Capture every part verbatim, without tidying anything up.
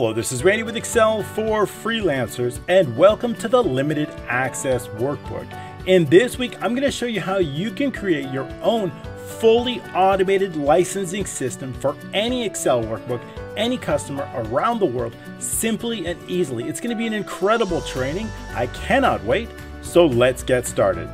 Hello, this is Randy with Excel for Freelancers, and welcome to the Limited Access Workbook. And this week, I'm going to show you how you can create your own fully automated licensing system for any Excel workbook, any customer around the world, simply and easily. It's going to be an incredible training. I cannot wait. So let's get started.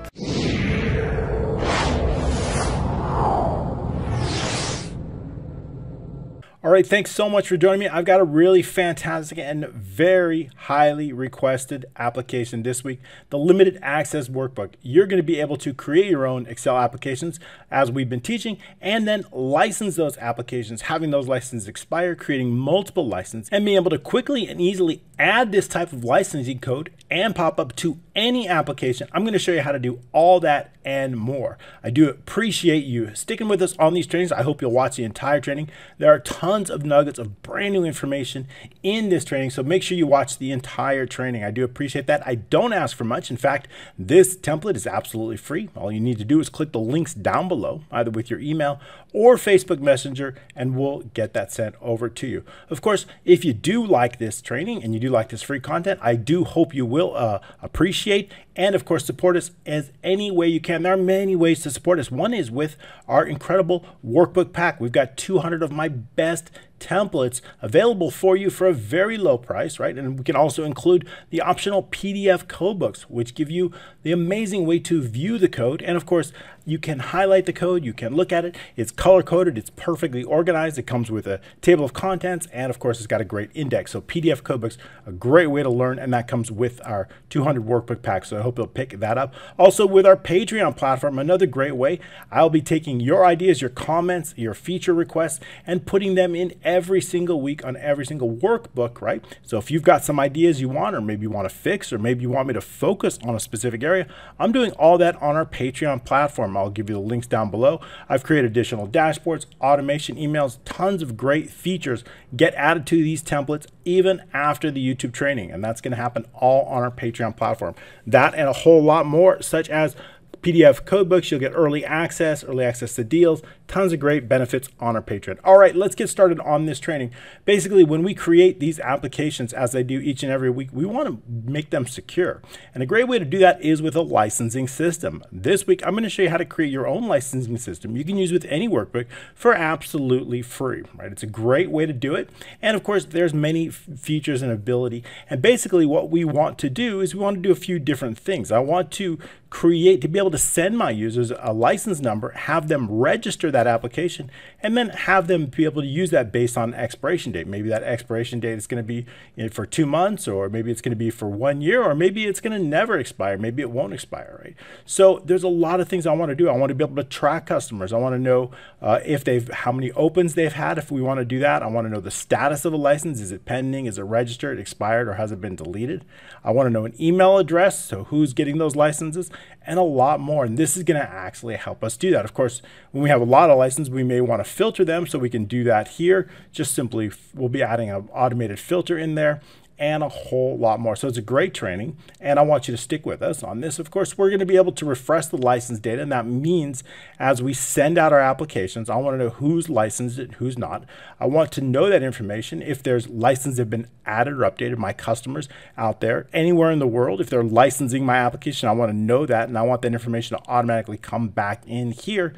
All right, thanks so much for joining me. I've got a really fantastic and very highly requested application this week, the Limited Access Workbook. You're going to be able to create your own Excel applications, as we've been teaching, and then license those applications, having those licenses expire, creating multiple licenses, and being able to quickly and easily add this type of licensing code and pop up to any application. I'm going to show you how to do all that and more. I do appreciate you sticking with us on these trainings. I hope you'll watch the entire training. There are tons Tons of nuggets of brand new information in this training, so make sure you watch the entire training. I do appreciate that. I don't ask for much. In fact, this template is absolutely free. All you need to do is click the links down below, either with your email or Facebook Messenger, and we'll get that sent over to you. Of course, if you do like this training and you do like this free content, I do hope you will uh, appreciate and of course support us as any way you can. There are many ways to support us. One is with our incredible workbook pack. We've got two hundred of my best templates available for you for a very low price, right? And we can also include the optional P D F codebooks, which give you the amazing way to view the code. And of course, you can highlight the code, you can look at it. It's color coded, it's perfectly organized. It comes with a table of contents, and of course, it's got a great index. So P D F codebooks, a great way to learn, and that comes with our two hundred workbook pack. So I hope you'll pick that up. Also with our Patreon platform, another great way. I'll be taking your ideas, your comments, your feature requests, and putting them in every single week on every single workbook, right? So if you've got some ideas you want, or maybe you want to fix, or maybe you want me to focus on a specific area, I'm doing all that on our Patreon platform. I'll give you the links down below. I've created additional dashboards, automation emails, tons of great features get added to these templates even after the YouTube training. And that's going to happen all on our Patreon platform. That and a whole lot more, such as P D F codebooks. You'll get early access, early access to deals, tons of great benefits on our Patreon. All right, let's get started on this training. Basically, when we create these applications, as I do each and every week, we want to make them secure. And a great way to do that is with a licensing system. This week, I'm going to show you how to create your own licensing system you can use with any workbook for absolutely free, right? It's a great way to do it. And of course, there's many features and ability. And basically what we want to do is we want to do a few different things. I want to create, to be able to send my users a license number, have them register that application, and then have them be able to use that based on expiration date. Maybe that expiration date is going to be you know, for two months, or maybe it's going to be for one year, or maybe it's going to never expire. Maybe it won't expire, right? So there's a lot of things I want to do. I want to be able to track customers. I want to know uh, if they've, how many opens they've had. If we want to do that, I want to know the status of a license. Is it pending? Is it registered, expired, or has it been deleted? I want to know an email address. So who's getting those licenses, and a lot more. And this is going to actually help us do that. Of course, when we have a lot of licenses, we may want to filter them, so we can do that here. Just simply, we'll be adding an automated filter in there and a whole lot more. So it's a great training, and I want you to stick with us on this. Of course, we're going to be able to refresh the license data, and that means as we send out our applications, I want to know who's licensed and who's not. I want to know that information. If there's licenses that have been added or updated, my customers out there anywhere in the world, if they're licensing my application, I want to know that, and I want that information to automatically come back in here.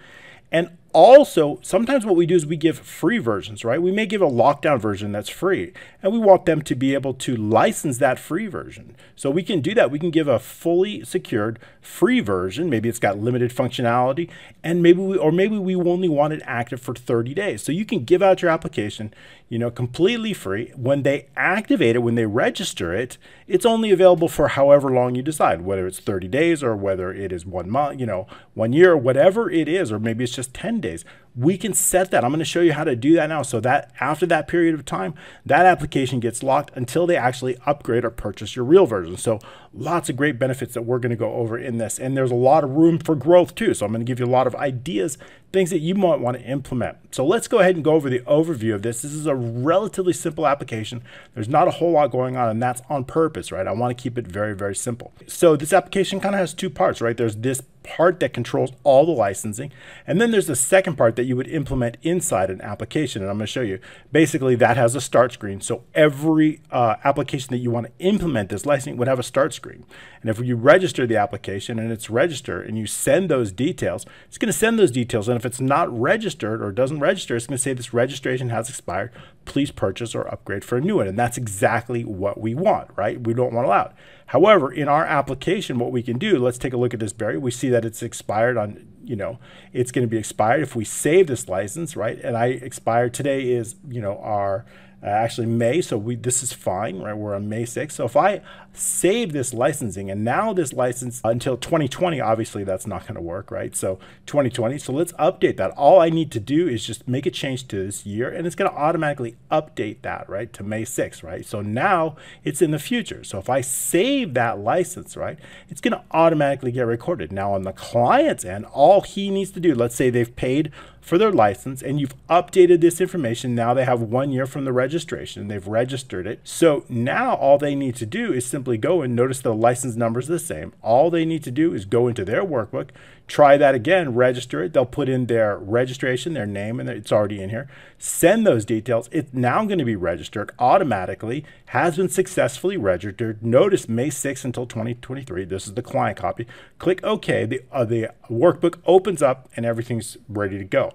And also, sometimes what we do is we give free versions, right? We may give a lockdown version that's free, and we want them to be able to license that free version. So we can do that. We can give a fully secured free version. Maybe it's got limited functionality, and maybe we, or maybe we only want it active for thirty days. So you can give out your application, you know, completely free. When they activate it, when they register it, it's only available for however long you decide, whether it's thirty days or whether it is one month, you know, one year, whatever it is, or maybe it's just ten days. We can set that. I'm going to show you how to do that now, so that after that period of time, that application gets locked until they actually upgrade or purchase your real version. So lots of great benefits that we're going to go over in this, and there's a lot of room for growth too. So I'm going to give you a lot of ideas, things that you might want to implement. So let's go ahead and go over the overview of this. This is a relatively simple application. There's not a whole lot going on, and that's on purpose, right? I want to keep it very, very simple. So this application kind of has two parts, right? There's this part that controls all the licensing. And then there's the second part that you would implement inside an application. And I'm going to show you. Basically, that has a start screen. So every uh, application that you want to implement this licensing would have a start screen. And if you register the application and it's registered and you send those details, it's going to send those details. And if it's not registered or doesn't register, it's going to say this registration has expired. Please purchase or upgrade for a new one. And that's exactly what we want, right? We don't want allowed. However, in our application, what we can do, let's take a look at this barrier. We see that it's expired on, you know, it's going to be expired if we save this license, right? And I expired today is, you know, our uh, actually May. So we, this is fine, right? We're on May sixth. So if I save this licensing and now this license until twenty twenty, obviously that's not going to work, right? So twenty twenty. So let's update that. All I need to do is just make a change to this year and it's going to automatically update that, right? To May sixth, right? So now it's in the future. So if I save that license, right, it's going to automatically get recorded. Now on the client's end, all he needs to do, let's say they've paid for their license and you've updated this information. Now they have one year from the registration. They've registered it. So now all they need to do is simply go and notice the license number is the same. All they need to do is go into their workbook, try that again, register it. They'll put in their registration, their name, and it's already in here. Send those details. It's now going to be registered automatically, has been successfully registered. Notice May sixth until twenty twenty-three. This is the client copy. Click OK. The, uh, the workbook opens up and everything's ready to go.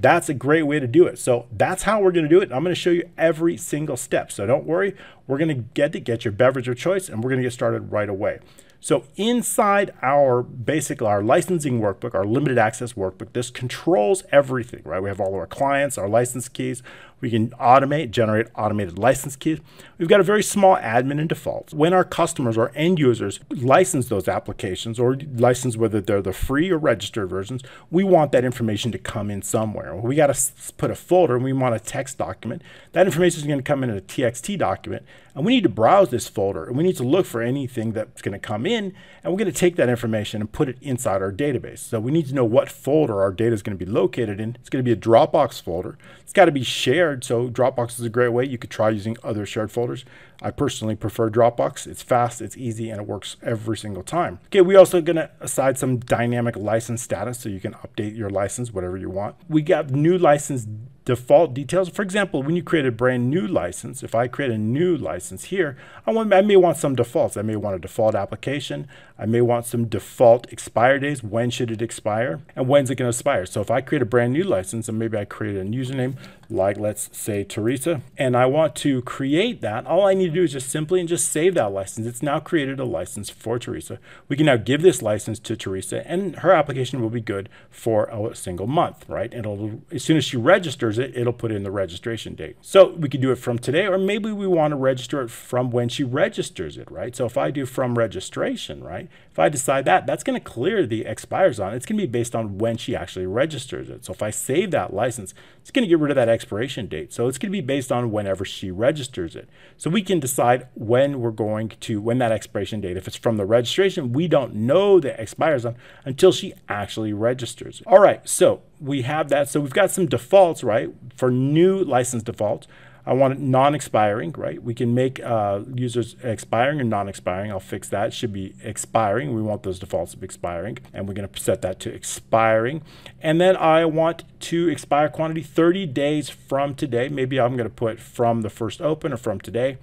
That's a great way to do it. So that's how we're going to do it. I'm going to show you every single step. So don't worry. We're going to get to get your beverage of choice and we're going to get started right away. So inside our basic, our licensing workbook, our limited access workbook, this controls everything, right? We have all of our clients, our license keys. We can automate, generate automated license keys. We've got a very small admin and defaults. When our customers or end users license those applications or license whether they're the free or registered versions, we want that information to come in somewhere. We got to put a folder and we want a text document. That information is going to come in a T X T document. And we need to browse this folder and we need to look for anything that's going to come in. And we're going to take that information and put it inside our database. So we need to know what folder our data is going to be located in. It's going to be a Dropbox folder. It's got to be shared. So Dropbox is a great way. You could try using other shared folders. I personally prefer Dropbox. It's fast, it's easy, and it works every single time. Okay, we also going to assign some dynamic license status so you can update your license, whatever you want. We got new license default details. For example, when you create a brand new license, if I create a new license here, I want, I may want some defaults. I may want a default application. I may want some default expire days. When should it expire? And when's it going to expire? So if I create a brand new license and maybe I create a username, like let's say Teresa, and I want to create that, all I need to do is just simply and just save that license. It's now created a license for Teresa. We can now give this license to Teresa and her application will be good for a single month, right? And it'll, as soon as she registers it, it'll put in the registration date. So we could do it from today, or maybe we want to register it from when she registers it, right? So if I do from registration, right? If I decide that, that's going to clear the expires on. It's going to be based on when she actually registers it. So if I save that license, it's going to get rid of that expiration date. So it's going to be based on whenever she registers it. So we can decide when we're going to, when that expiration date, if it's from the registration, we don't know the expires on until she actually registers it. All right. So we have that. So we've got some defaults, right? For new license defaults, I want it non-expiring, right? We can make uh, users expiring and non-expiring. I'll fix that. It should be expiring. We want those defaults to be expiring. And we're going to set that to expiring. And then I want to expire quantity thirty days from today. Maybe I'm going to put from the first open or from today.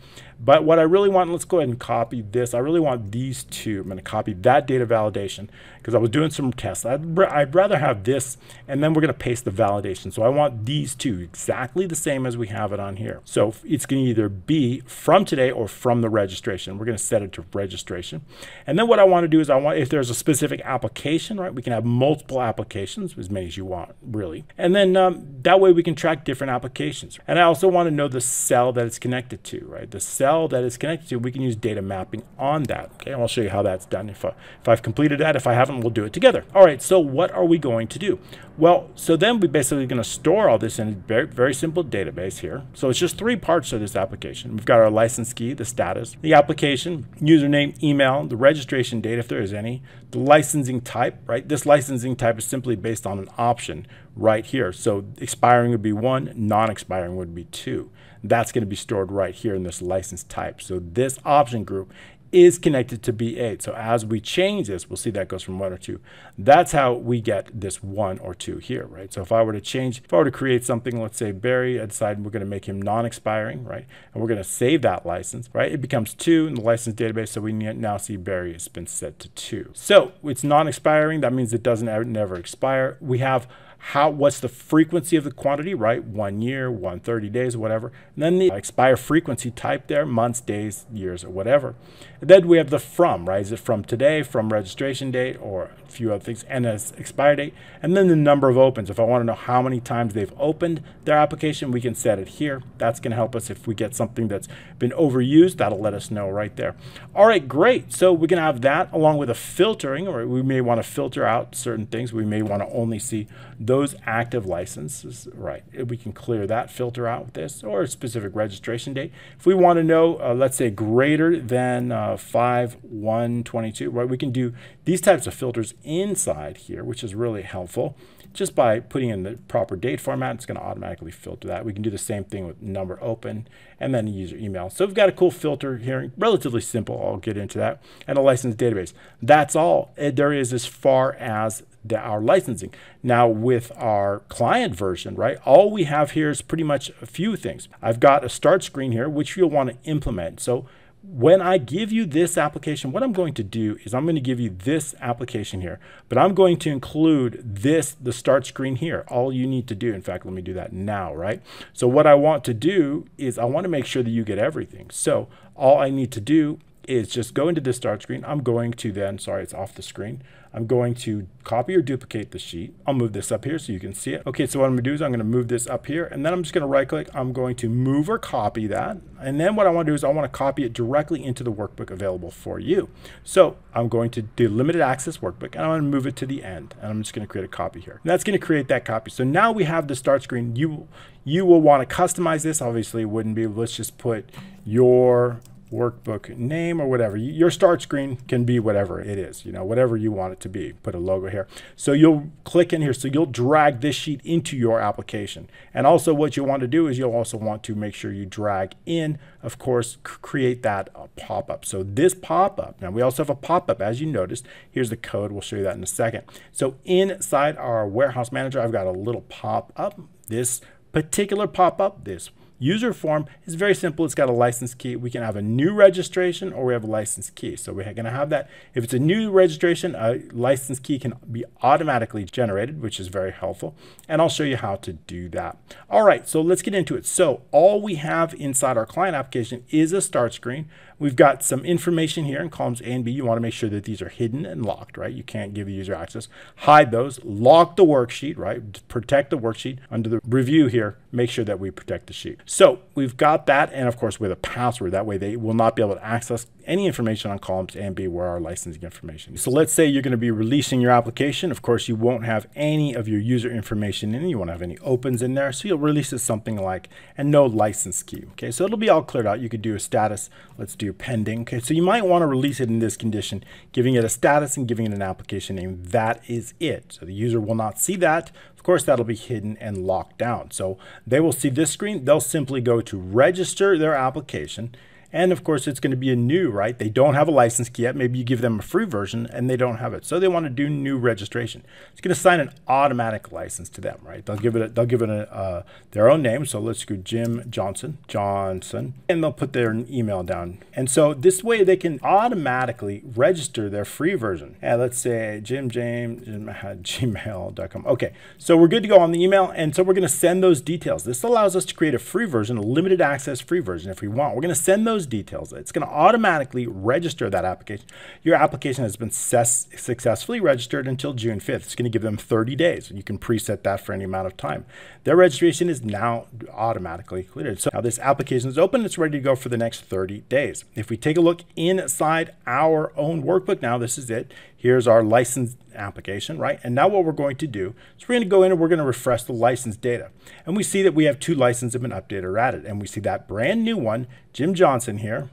But what I really want, let's go ahead and copy this. I really want these two. I'm going to copy that data validation because I was doing some tests. I'd, I'd rather have this, and then we're going to paste the validation. So I want these two exactly the same as we have it on here. So it's going to either be from today or from the registration. We're going to set it to registration. And then what I want to do is I want, if there's a specific application, right, we can have multiple applications, as many as you want, really. And then um, that way we can track different applications. And I also want to know the cell that it's connected to, right? The cell that it's connected to, we can use data mapping on that. Okay, and I'll show you how that's done. If, I, if I've completed that, if I haven't, we'll do it together. All right, so what are we going to do? Well, so then we're basically going to store all this in a very, very simple database here. So it's just three parts of this application. We've got our license key, the status, the application, username, email, the registration date if there is any, the licensing type, right? This licensing type is simply based on an option right here. So expiring would be one, non-expiring would be two. That's going to be stored right here in this license type. So this option group is connected to B eight. So as we change this, we'll see that goes from one or two. That's how we get this one or two here, right? So if I were to change, if I were to create something, let's say Barry, I decide we're going to make him non-expiring, right? And we're going to save that license, right? It becomes two in the license database. So we now see Barry has been set to two. So it's non-expiring. That means it doesn't ever, never expire. We have How, what's the frequency of the quantity, right? One year, one hundred thirty days, whatever. And then the expire frequency type there, months, days, years, or whatever. And then we have the from, right? Is it from today, from registration date, or a few other things, and as expire date. And then the number of opens. If I want to know how many times they've opened their application, we can set it here. That's going to help us if we get something that's been overused. That'll let us know right there. All right, great. So we're going to have that along with a filtering, or we may want to filter out certain things. We may want to only see those Those active licenses, right? We can clear that filter out with this, or a specific registration date. If we want to know, uh, let's say greater than uh, five one twenty-two, right? We can do these types of filters inside here, which is really helpful. Just by putting in the proper date format, it's going to automatically filter that. We can do the same thing with number open and then user email. So we've got a cool filter here, relatively simple. I'll get into that, and a license database. That's all there is as far as The, our licensing. Now with our client version, right, all we have here is pretty much a few things. I've got a start screen here, which you'll want to implement. So when I give you this application, what I'm going to do is I'm going to give you this application here, but I'm going to include this, the start screen here. All you need to do, in fact, let me do that now, right? So what I want to do is I want to make sure that you get everything. So all I need to do is just go into the start screen. I'm going to then, sorry, it's off the screen. I'm going to copy or duplicate the sheet. I'll move this up here so you can see it. Okay, so what I'm gonna do is I'm gonna move this up here, and then I'm just gonna right click. I'm going to move or copy that. And then what I wanna do is I wanna copy it directly into the workbook available for you. So I'm going to do limited access workbook, and I wanna move it to the end. And I'm just gonna create a copy here. And that's gonna create that copy. So now we have the start screen. You, you will wanna customize this. Obviously it wouldn't be, let's just put your workbook name or whatever. Your start screen can be whatever it is, you know, whatever you want it to be. Put a logo here. So you'll click in here. So you'll drag this sheet into your application. And also what you want to do is you'll also want to make sure you drag in, of course, create that uh, pop-up. So this pop-up, now we also have a pop-up, as you noticed. Here's the code. We'll show you that in a second. So inside our warehouse manager, I've got a little pop-up. This particular pop-up, this user form is very simple. It's got a license key. We can have a new registration, or we have a license key. So we're going to have that. If it's a new registration, a license key can be automatically generated, which is very helpful. And I'll show you how to do that. All right, so let's get into it. So all we have inside our client application is a start screen. We've got some information here in columns A and B. You want to make sure that these are hidden and locked, right? You can't give a user access. Hide those. Lock the worksheet, right? Protect the worksheet. Under the review here, make sure that we protect the sheet. So we've got that, and of course with a password. That way they will not be able to access any information on columns A and B, where our licensing information is. So let's say you're going to be releasing your application. Of course, you won't have any of your user information in. You won't have any opens in there. So you'll release it something like, and no license key. Okay, so it'll be all cleared out. You could do a status. Let's do pending. Okay, so you might want to release it in this condition, giving it a status and giving it an application name. That is it. So the user will not see that. Of course, that'll be hidden and locked down. So they will see this screen. They'll simply go to register their application. And of course, it's going to be a new, right? They don't have a license key yet. Maybe you give them a free version and they don't have it. So they want to do new registration. It's going to assign an automatic license to them, right? They'll give it, a, they'll give it a, uh, their own name. So let's go Jim Johnson, Johnson, and they'll put their email down. And so this way they can automatically register their free version. And let's say Jim James, Jim, gmail dot com. Okay, so we're good to go on the email. And so we're going to send those details. This allows us to create a free version, a limited access free version if we want. We're going to send those details. It's going to automatically register that application. Your application has been ses- successfully registered until June fifth. It's going to give them thirty days, and you can preset that for any amount of time. Their registration is now automatically cleared. So now this application is open. It's ready to go for the next thirty days. If we take a look inside our own workbook, now this is it. Here's our license application, right? And now what we're going to do is we're going to go in and we're going to refresh the license data. And we see that we have two licenses have been updated or added. And we see that brand new one, Jim Johnson here.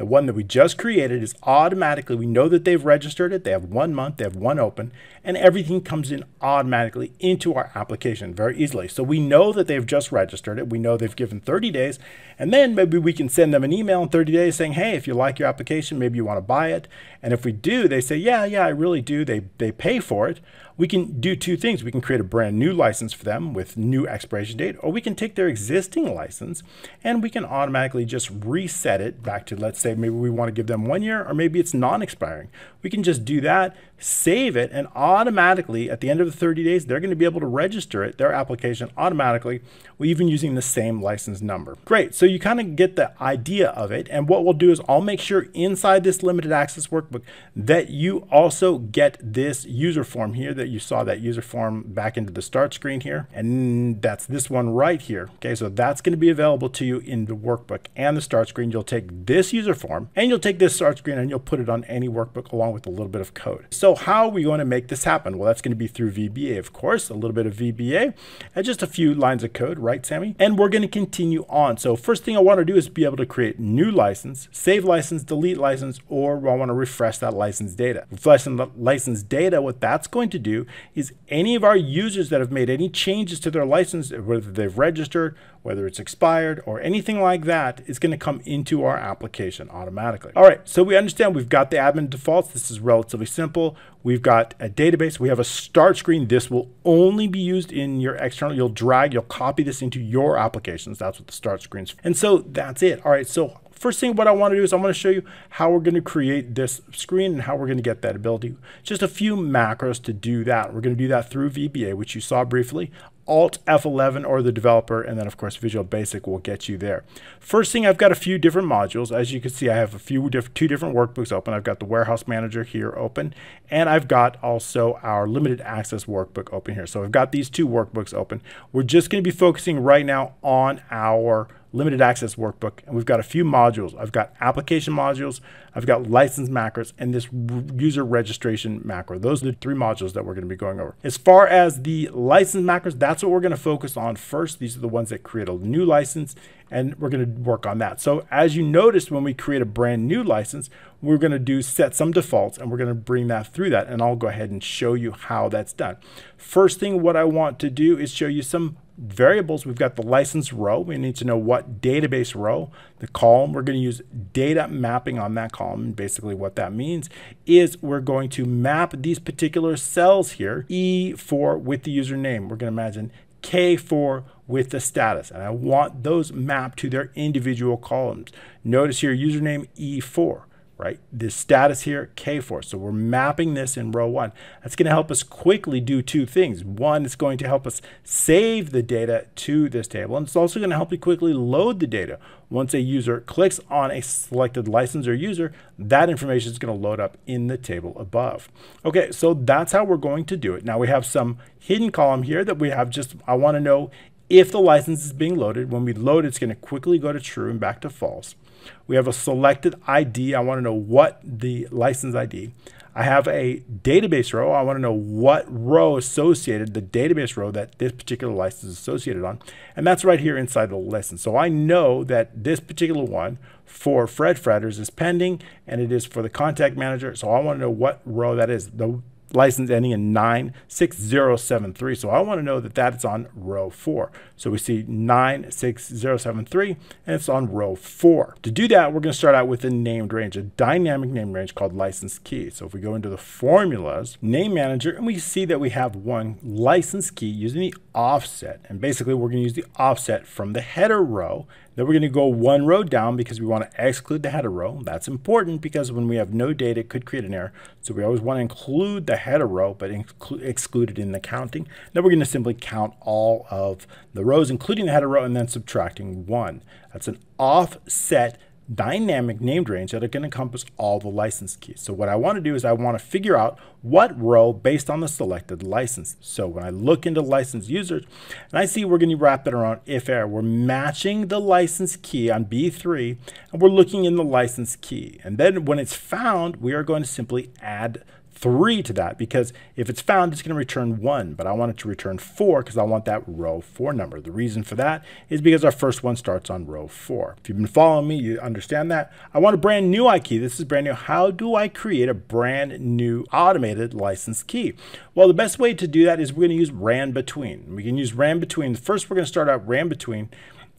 The one that we just created is automatically, we know that they've registered it, they have one month, they have one open, and everything comes in automatically into our application very easily. So we know that they've just registered it, we know they've given thirty days, and then maybe we can send them an email in thirty days saying, hey, if you like your application, maybe you want to buy it. And if we do, they say, yeah, yeah, I really do, they, they pay for it. We can do two things. We can create a brand new license for them with new expiration date, or we can take their existing license and we can automatically just reset it back to, let's say, maybe we want to give them one year or maybe it's non-expiring. We can just do that, save it, and automatically at the end of the thirty days, they're going to be able to register it, their application automatically, even using the same license number. Great. So you kind of get the idea of it. And what we'll do is I'll make sure inside this limited access workbook that you also get this user form here that you saw, that user form back into the start screen here. And that's this one right here. Okay. So that's going to be available to you in the workbook and the start screen. You'll take this user form and you'll take this start screen and you'll put it on any workbook along with a little bit of code. So how are we going to make this happen? Well, that's going to be through V B A, of course, a little bit of V B A and just a few lines of code, right, Sammy? And we're going to continue on. So first thing I want to do is be able to create new license, save license, delete license, or I want to refresh that license data. Refreshing the license data, what that's going to do is any of our users that have made any changes to their license, whether they've registered, whether it's expired or anything like that, is going to come into our application automatically. All right, so we understand we've got the admin defaults. This is relatively simple. We've got a database. We have a start screen. This will only be used in your external. You'll drag, you'll copy this into your applications. That's what the start screen's for. And so that's it. All right, so first thing what I want to do is I'm going to show you how we're going to create this screen and how we're going to get that ability. Just a few macros to do that. We're going to do that through V B A, which you saw briefly. Alt F eleven or the developer, and then of course Visual Basic will get you there. First thing, I've got a few different modules. As you can see, I have a few diff two different workbooks open. I've got the warehouse manager here open, and I've got also our limited access workbook open here. So I've got these two workbooks open. We're just going to be focusing right now on our limited access workbook, and we've got a few modules. I've got application modules, I've got license macros, and this user registration macro. Those are the three modules that we're going to be going over. As far as the license macros, that's what we're going to focus on first. These are the ones that create a new license, and we're going to work on that. So as you noticed, when we create a brand new license, we're going to do set some defaults, and we're going to bring that through that, and I'll go ahead and show you how that's done. First thing what I want to do is show you some variables. We've got the license row. We need to know what database row, the column. We're going to use data mapping on that column. And basically what that means is we're going to map these particular cells here, E for with the username. We're going to imagine K for with the status, and I want those mapped to their individual columns. Notice here, username E four, right? This status here, K four. So we're mapping this in row one. That's going to help us quickly do two things. One, it's going to help us save the data to this table, and it's also going to help you quickly load the data. Once a user clicks on a selected license or user, that information is going to load up in the table above. Okay, so that's how we're going to do it. Now we have some hidden column here that we have just, I want to know if the license is being loaded. When we load, it's going to quickly go to true and back to false. We have a selected I D. I want to know what the license I D. I have a database row. I want to know what row associated, the database row that this particular license is associated on. And that's right here inside the license. So I know that this particular one for Fred Fredders is pending, and it is for the contact manager. So I want to know what row that is. The license ending in nine six zero seven three. So I want to know that that's on row four. So we see nine six zero seven three, and it's on row four. To do that, we're going to start out with a named range, a dynamic name range called license key. So if we go into the formulas, name manager, and we see that we have one license key using the offset. And basically we're going to use the offset from the header row. Then we're going to go one row down because we want to exclude the header row. That's important because when we have no data, it could create an error. So we always want to include the header row, but exclude it in the counting. Then we're going to simply count all of the rows, including the header row, and then subtracting one. That's an offset dynamic named range that are going to encompass all the license keys. So what I want to do is I want to figure out what row based on the selected license. So when I look into license users and I see we're going to wrap it around if error, we're matching the license key on B three and we're looking in the license key. And then when it's found, we are going to simply add three to that, because if it's found, it's going to return one, but I want it to return four because I want that row four number. The reason for that is because our first one starts on row four. If you've been following me, you understand that. I want a brand new I key. This is brand new. How do I create a brand new automated license key? Well, the best way to do that is we're going to use ran between. We can use ran between. First, we're going to start out ran between,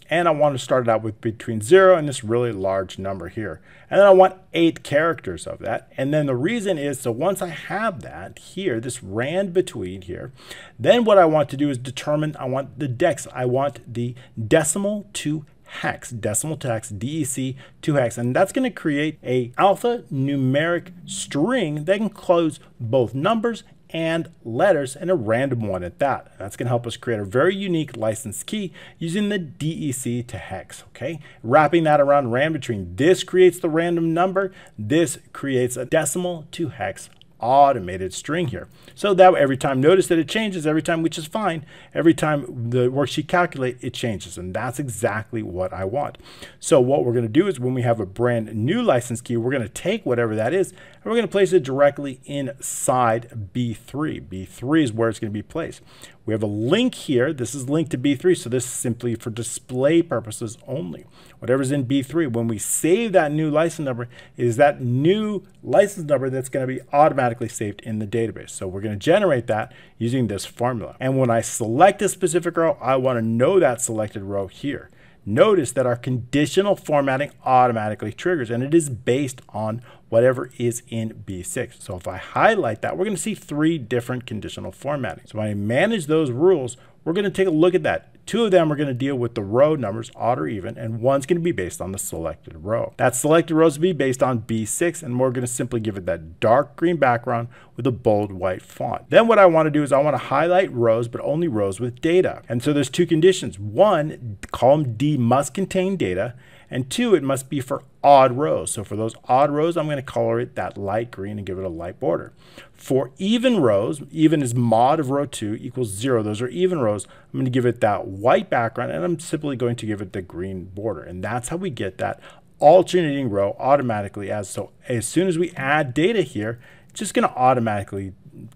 and I want to start it out with between zero and this really large number here. And then I want eight characters of that. And then the reason is, so once I have that here, this ran between here, then what I want to do is determine, I want the dex, I want the decimal to hex, decimal to hex, D E C to hex. And that's going to create a alpha numeric string that can close both numbers and letters, and a random one at that. That's going to help us create a very unique license key using the D E C to hex, okay? Wrapping that around ran between. This creates the random number. This creates a decimal to hex automated string here. So that every time, notice that it changes every time, which is fine. Every time the worksheet calculate, it changes, and that's exactly what I want. So what we're going to do is when we have a brand new license key, we're going to take whatever that is, and we're going to place it directly inside B three. B three is where it's going to be placed. We have a link here. This is linked to B three, so this is simply for display purposes only. Whatever's in B three, when we save that new license number, it is that new license number that's going to be automatically saved in the database. So we're going to generate that using this formula. And when I select a specific row, I want to know that selected row here. Notice that our conditional formatting automatically triggers, and it is based on whatever is in B six. So if I highlight that, we're going to see three different conditional formatting. So when I manage those rules, we're going to take a look at that. Two of them are going to deal with the row numbers, odd or even, and one's going to be based on the selected row. That selected row is going to be based on B six, and we're going to simply give it that dark green background with a bold white font. Then what I want to do is I want to highlight rows, but only rows with data. And so there's two conditions. One, column D must contain data, and two, it must be for odd rows. So for those odd rows, I'm going to color it that light green and give it a light border. For even rows, even is mod of row two equals zero. Those are even rows. I'm going to give it that white background, and I'm simply going to give it the green border. And that's how we get that alternating row automatically. As so as soon as we add data here, it's just going to automatically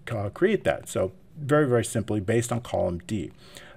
uh, create that. So very, very simply based on column D.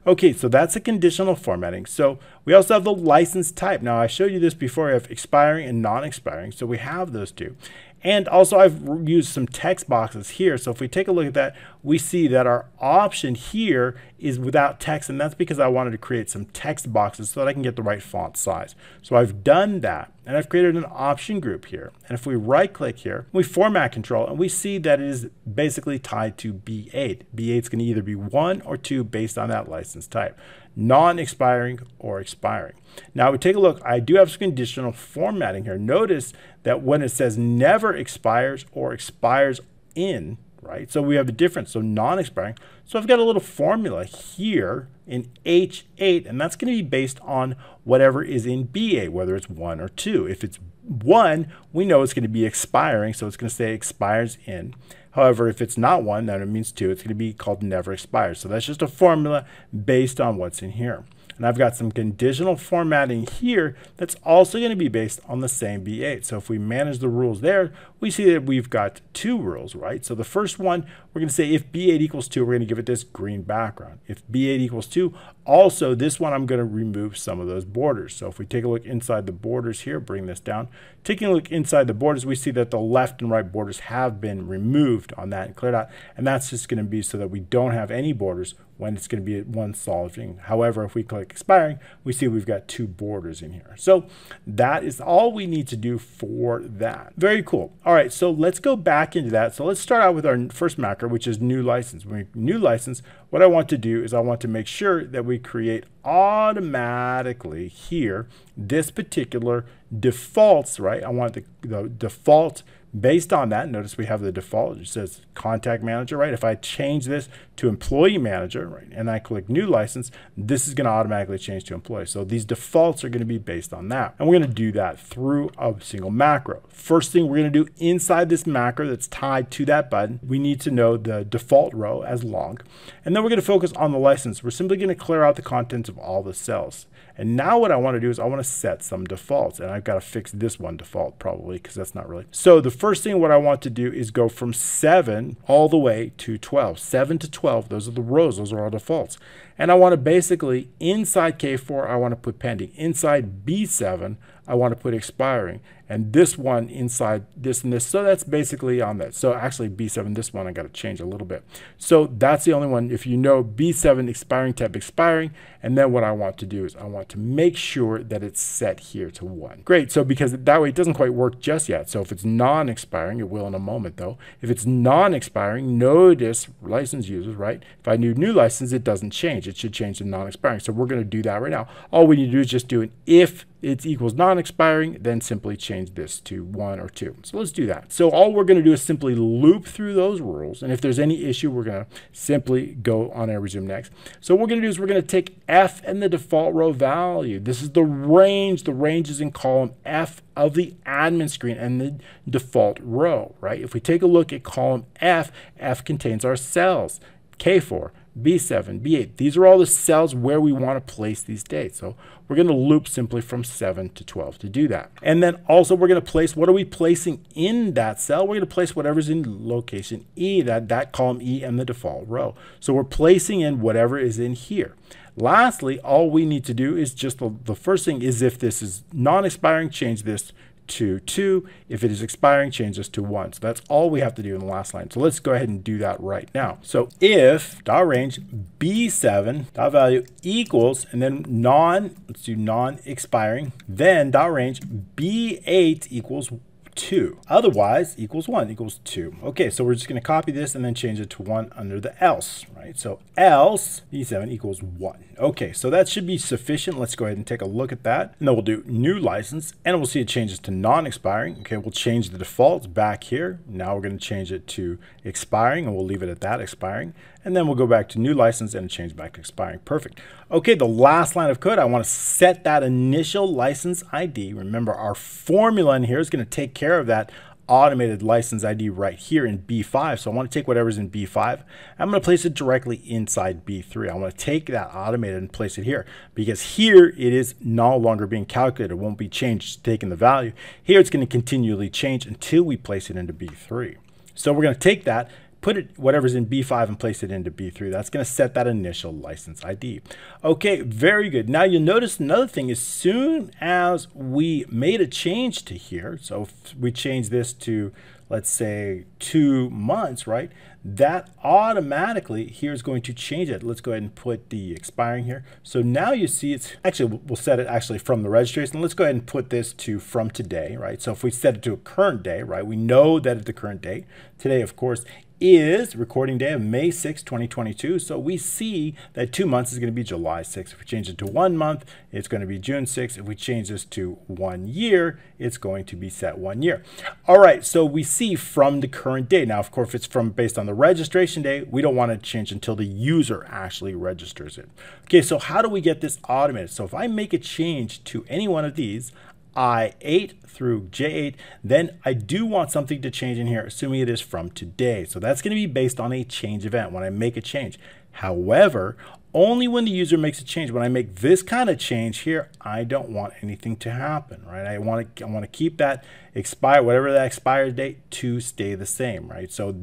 Okay, so that's a conditional formatting. So we also have the license type. Now I showed you this before. We have expiring and non-expiring. So we have those two. And also I've used some text boxes here. So if we take a look at that, we see that our option here is without text. And that's because I wanted to create some text boxes so that I can get the right font size. So I've done that. And I've created an option group here. And if we right click here, we format control, and we see that it is basically tied to B eight. B eight is going to either be one or two based on that license type, non-expiring or expiring. Now we take a look, I do have some conditional formatting here. Notice that when it says never expires or expires in, right? So we have a difference, so non-expiring. So I've got a little formula here in H eight, and that's going to be based on whatever is in B eight, whether it's one or two. If it's one, we know it's going to be expiring, so it's going to say expires in. However, if it's not one, then it means two. It's going to be called never expires. So that's just a formula based on what's in here. And I've got some conditional formatting here that's also going to be based on the same B eight. So if we manage the rules there, we see that we've got two rules, right? So the first one, we're going to say if B eight equals two, we're going to give it this green background. If B eight equals two, also this one, I'm going to remove some of those borders. So if we take a look inside the borders here, bring this down, taking a look inside the borders, we see that the left and right borders have been removed on that and cleared out. And that's just going to be so that we don't have any borders when it's going to be one solid thing. However, if we click expiring, we see we've got two borders in here. So that is all we need to do for that. Very cool. All right, so let's go back into that. So let's start out with our first macro, which is new license. When we new license, what I want to do is I want to make sure that we create automatically here this particular defaults, right? I want the, the default based on that. Notice we have the default, it says contact manager, right? If I change this to employee manager, right, and I click new license, this is going to automatically change to employee. So these defaults are going to be based on that. And we're going to do that through a single macro. First thing we're going to do inside this macro that's tied to that button, we need to know the default row as long. And then we're going to focus on the license. We're simply going to clear out the contents of all the cells. And now what I want to do is I want to set some defaults, and I've got to fix this one default probably because that's not really. So the first thing what I want to do is go from seven all the way to twelve, seven to twelve. Those are the rows. Those are all defaults. And I want to basically inside K four, I want to put pending. Inside B seven, I want to put expiring. And this one inside this and this. So that's basically on that. So actually B seven, this one I got to change a little bit. So that's the only one. If you know B seven expiring tab expiring, and then what I want to do is I want to make sure that it's set here to one. Great. So because that way it doesn't quite work just yet. So if it's non-expiring, it will in a moment though. If it's non-expiring, notice license users, right? If I do new license, it doesn't change. It should change to non-expiring. So we're going to do that right now. All we need to do is just do an if it equals non-expiring, then simply change this to one or two. So let's do that. So all we're going to do is simply loop through those rules. And if there's any issue, we're going to simply go on and resume next. So what we're going to do is we're going to take F and the default row value. This is the range. The range is in column F of the admin screen and the default row, right? If we take a look at column F, F contains our cells, K four, B seven, B eight. These are all the cells where we want to place these dates. So we're going to loop simply from seven to twelve to do that. And then also we're going to place, what are we placing in that cell? We're going to place whatever's in location E, that, that column E and the default row. So we're placing in whatever is in here. Lastly, all we need to do is just the, the first thing is if this is non-expiring, change this to two. If it is expiring, change this to one. So that's all we have to do in the last line. So let's go ahead and do that right now. So if dot range B seven dot value equals, and then non, let's do non-expiring, then dot range B eight equals two, otherwise equals one, equals two. Okay, so we're just going to copy this and then change it to one under the else, right? So else B seven equals one. Okay, so that should be sufficient. Let's go ahead and take a look at that. And then we'll do new license and we'll see it changes to non-expiring. Okay, we'll change the defaults back here. Now we're going to change it to expiring and we'll leave it at that, expiring. And then we'll go back to new license and change back to expiring. Perfect. Okay, the last line of code, I want to set that initial license I D. Remember, our formula in here is going to take care of that automated license I D right here in B five. So I want to take whatever's in B five. I'm going to place it directly inside B three. I want to take that automated and place it here because here it is no longer being calculated. It won't be changed taking the value. Here it's going to continually change until we place it into B three. So we're going to take that, put it whatever's in B five and place it into B three. That's going to set that initial license I D. Okay, very good. Now you'll notice another thing as soon as we made a change to here, so if we change this to, let's say, two months, right? That automatically here is going to change it. Let's go ahead and put the expiring here. So now you see it's actually, we'll set it actually from the registration. Let's go ahead and put this to from today, right? So if we set it to a current day, right? We know that at the current date, today, of course, is recording day of May sixth, twenty twenty-two. So we see that two months is going to be July sixth. If we change it to one month, it's going to be June sixth. If we change this to one year, it's going to be set one year. All right, so we see from the current day. Now, of course, if it's from based on the registration day, we don't want to change until the user actually registers it. Okay, so how do we get this automated? So if I make a change to any one of these, I eight through J eight, then I do want something to change in here, assuming it is from today. So that's going to be based on a change event when I make a change. However, only when the user makes a change, when I make this kind of change here, I don't want anything to happen, right? I want to, I want to keep that expire, whatever that expired date to stay the same, right? So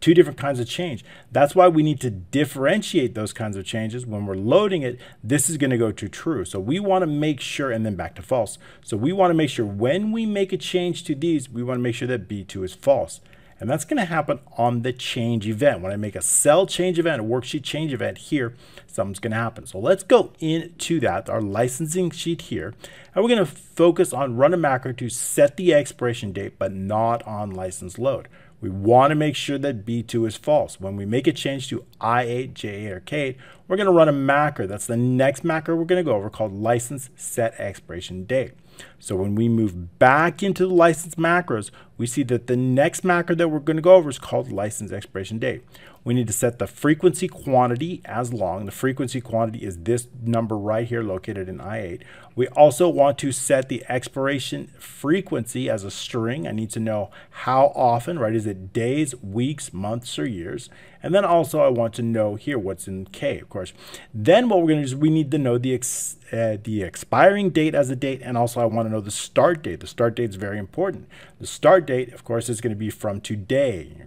two different kinds of change. That's why we need to differentiate those kinds of changes. When we're loading it, this is going to go to true. So we want to make sure, and then back to false. So we want to make sure when we make a change to these, we want to make sure that B two is false. And that's going to happen on the change event. When I make a cell change event, a worksheet change event here, something's going to happen. So let's go into that, our licensing sheet here. And we're going to focus on run a macro to set the expiration date, but not on license load. We want to make sure that B two is false. When we make a change to I eight, J eight, or K eight, we're going to run a macro. That's the next macro we're going to go over called license set expiration date. So when we move back into the license macros, we see that the next macro that we're going to go over is called license expiration date. We need to set the frequency quantity as long. The frequency quantity is this number right here located in I eight. We also want to set the expiration frequency as a string. I need to know how often, right? Is it days, weeks, months, or years? And then also I want to know here what's in K, of course. Then what we're going to do is we need to know the ex uh, the expiring date as a date, and also I want to know the start date. The start date is very important. The start date, of course, is going to be from today.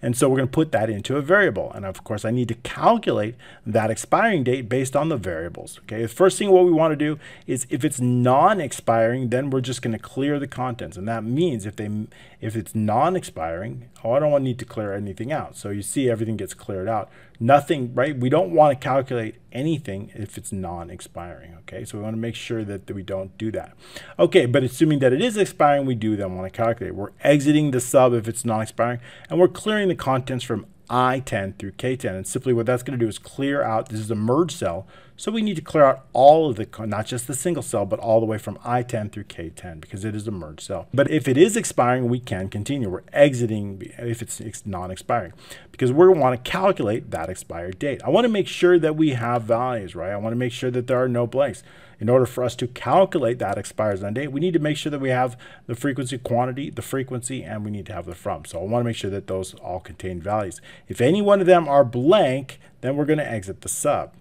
And so we're going to put that into a variable. And of course, I need to calculate that expiring date based on the variables. Okay, the first thing what we want to do is if it's non-expiring, then we're just going to clear the contents. And that means if they, if it's non-expiring, oh, I don't need to clear anything out. So you see everything gets cleared out. Nothing, right? We don't want to calculate anything if it's non-expiring. Okay, so we want to make sure that, that we don't do that. Okay, but assuming that it is expiring, we do then want to calculate. We're exiting the sub if it's non-expiring, and we're clearing the contents from I ten through K ten. And simply what that's going to do is clear out. This is a merge cell, so we need to clear out all of the, not just the single cell, but all the way from I ten through K ten because it is a merge cell. But if it is expiring, we can continue. We're exiting if it's non-expiring, because we're going to want to calculate that expired date. I want to make sure that we have values, right? I want to make sure that there are no blanks. In order for us to calculate that expires on date, we need to make sure that we have the frequency quantity, the frequency, and we need to have the from. So I want to make sure that those all contain values. If any one of them are blank, then we're going to exit the sub.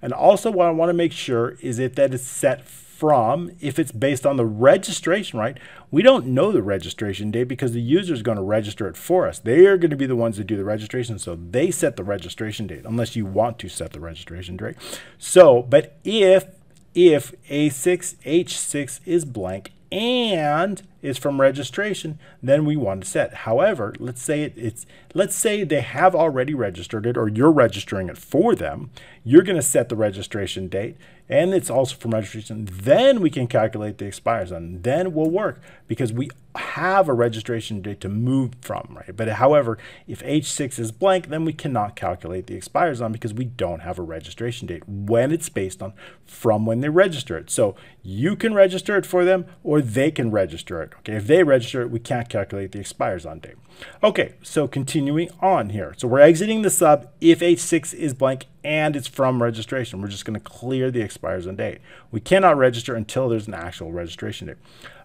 And also what I want to make sure is if that is set from, if it's based on the registration, right? We don't know the registration date because the user is going to register it for us. They are going to be the ones that do the registration, so they set the registration date, unless you want to set the registration date. So, but if, if A six H six is blank and is from registration, then we want to set. However, let's say it, it's let's say they have already registered it, or you're registering it for them. You're going to set the registration date, and it's also from registration. Then we can calculate the expires on. Then we'll work because we have a registration date to move from, right? But however, if H six is blank, then we cannot calculate the expires on because we don't have a registration date when it's based on from when they register it. So you can register it for them, or they can register it. Okay, if they register it, we can't calculate the expires on date. Okay, so continuing on here. So we're exiting the sub if H six is blank and it's from registration. We're just going to clear the expires on date. We cannot register until there's an actual registration date.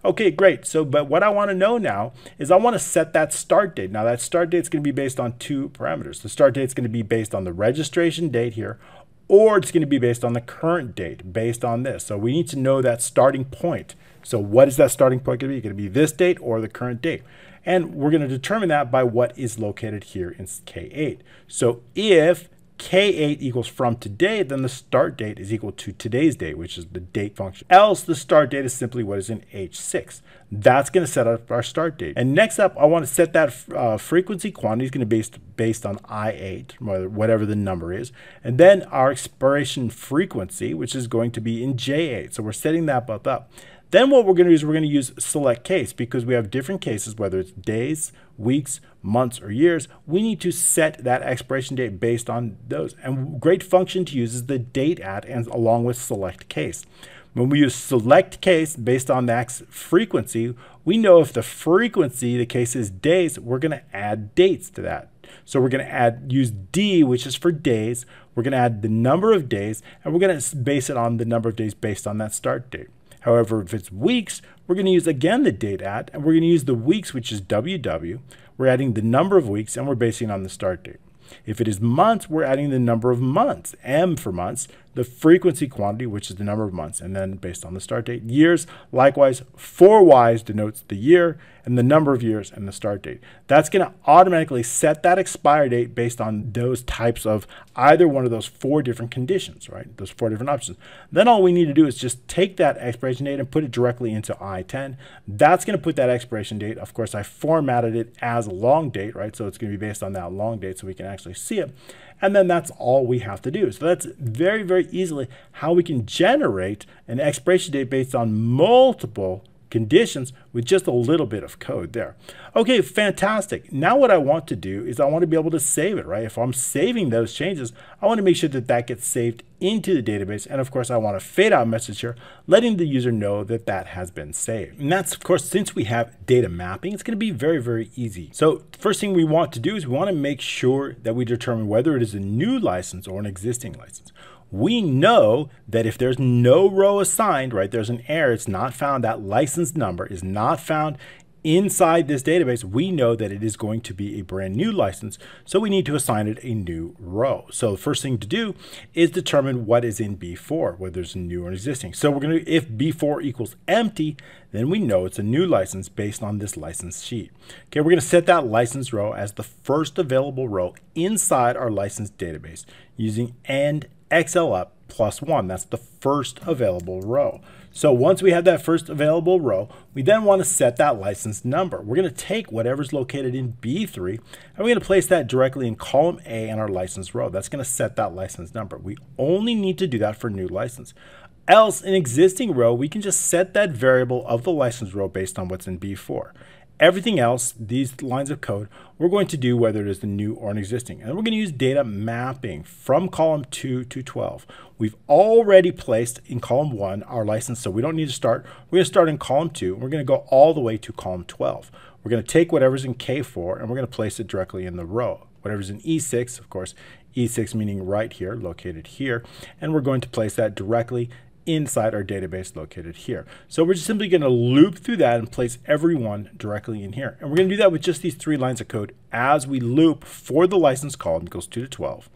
Okay, great. So, but what I want to know now is I want to set that start date. Now that start date is going to be based on two parameters. The start date is going to be based on the registration date here, or it's going to be based on the current date based on this. So we need to know that starting point. So what is that starting point going to be? Going to be this date or the current date? And we're going to determine that by what is located here in K eight. So if K eight equals from today, then the start date is equal to today's date, which is the date function. Else, the start date is simply what is in H six. That's going to set up our start date. And next up, I want to set that uh, frequency quantity is going to be based, based on I eight, whatever the number is. And then our expiration frequency, which is going to be in J eight. So we're setting that both up. Then what we're going to do is we're going to use select case because we have different cases, whether it's days, weeks, months, or years. We need to set that expiration date based on those. And great function to use is the date at and along with select case. When we use select case based on that frequency, we know if the frequency, the case is days, we're going to add dates to that. So we're going to add, use D, which is for days. We're going to add the number of days, and we're going to base it on the number of days based on that start date. However, if it's weeks, we're going to use again the date at, and we're going to use the weeks, which is W W. We're adding the number of weeks, and we're basing it on the start date. If it is months, we're adding the number of months, M for months, the frequency quantity, which is the number of months, and then based on the start date. Years, likewise, four Ys denotes the year, and the number of years, and the start date. That's going to automatically set that expire date based on those types of either one of those four different conditions, right? Those four different options. Then all we need to do is just take that expiration date and put it directly into I ten. That's going to put that expiration date. Of course, I formatted it as a long date, right? So it's going to be based on that long date so we can actually see it. And then that's all we have to do. So that's very, very easily how we can generate an expiration date based on multiple conditions with just a little bit of code there. Okay, fantastic. Now what I want to do is I want to be able to save it, right? If I'm saving those changes, I want to make sure that that gets saved into the database. And of course, I want a fade out message here, letting the user know that that has been saved. And that's, of course, since we have data mapping, it's going to be very, very easy. So first thing we want to do is we want to make sure that we determine whether it is a new license or an existing license. We know that if there's no row assigned, right, there's an error, it's not found, that license number is not found inside this database, we know that it is going to be a brand new license, so we need to assign it a new row. So the first thing to do is determine what is in B four, whether it's new or existing. So we're going to, if B four equals empty, then we know it's a new license based on this license sheet. Okay, we're going to set that license row as the first available row inside our license database using and X L up plus one. That's the first available row. So once we have that first available row, we then want to set that license number. We're going to take whatever's located in B three, and we're going to place that directly in column A in our license row. That's going to set that license number. We only need to do that for new license. Else, in existing row, we can just set that variable of the license row based on what's in B four. Everything else, these lines of code, we're going to do whether it is the new or an existing. And we're going to use data mapping from column two to twelve. We've already placed in column one our license, so we don't need to start. We're going to start in column two. We're going to go all the way to column twelve. We're going to take whatever's in K four, and we're going to place it directly in the row. Whatever's in E six, of course, E six meaning right here, located here. And we're going to place that directly inside our database located here. So we're just simply going to loop through that and place everyone directly in here. And we're going to do that with just these three lines of code as we loop for the license column equals two to twelve.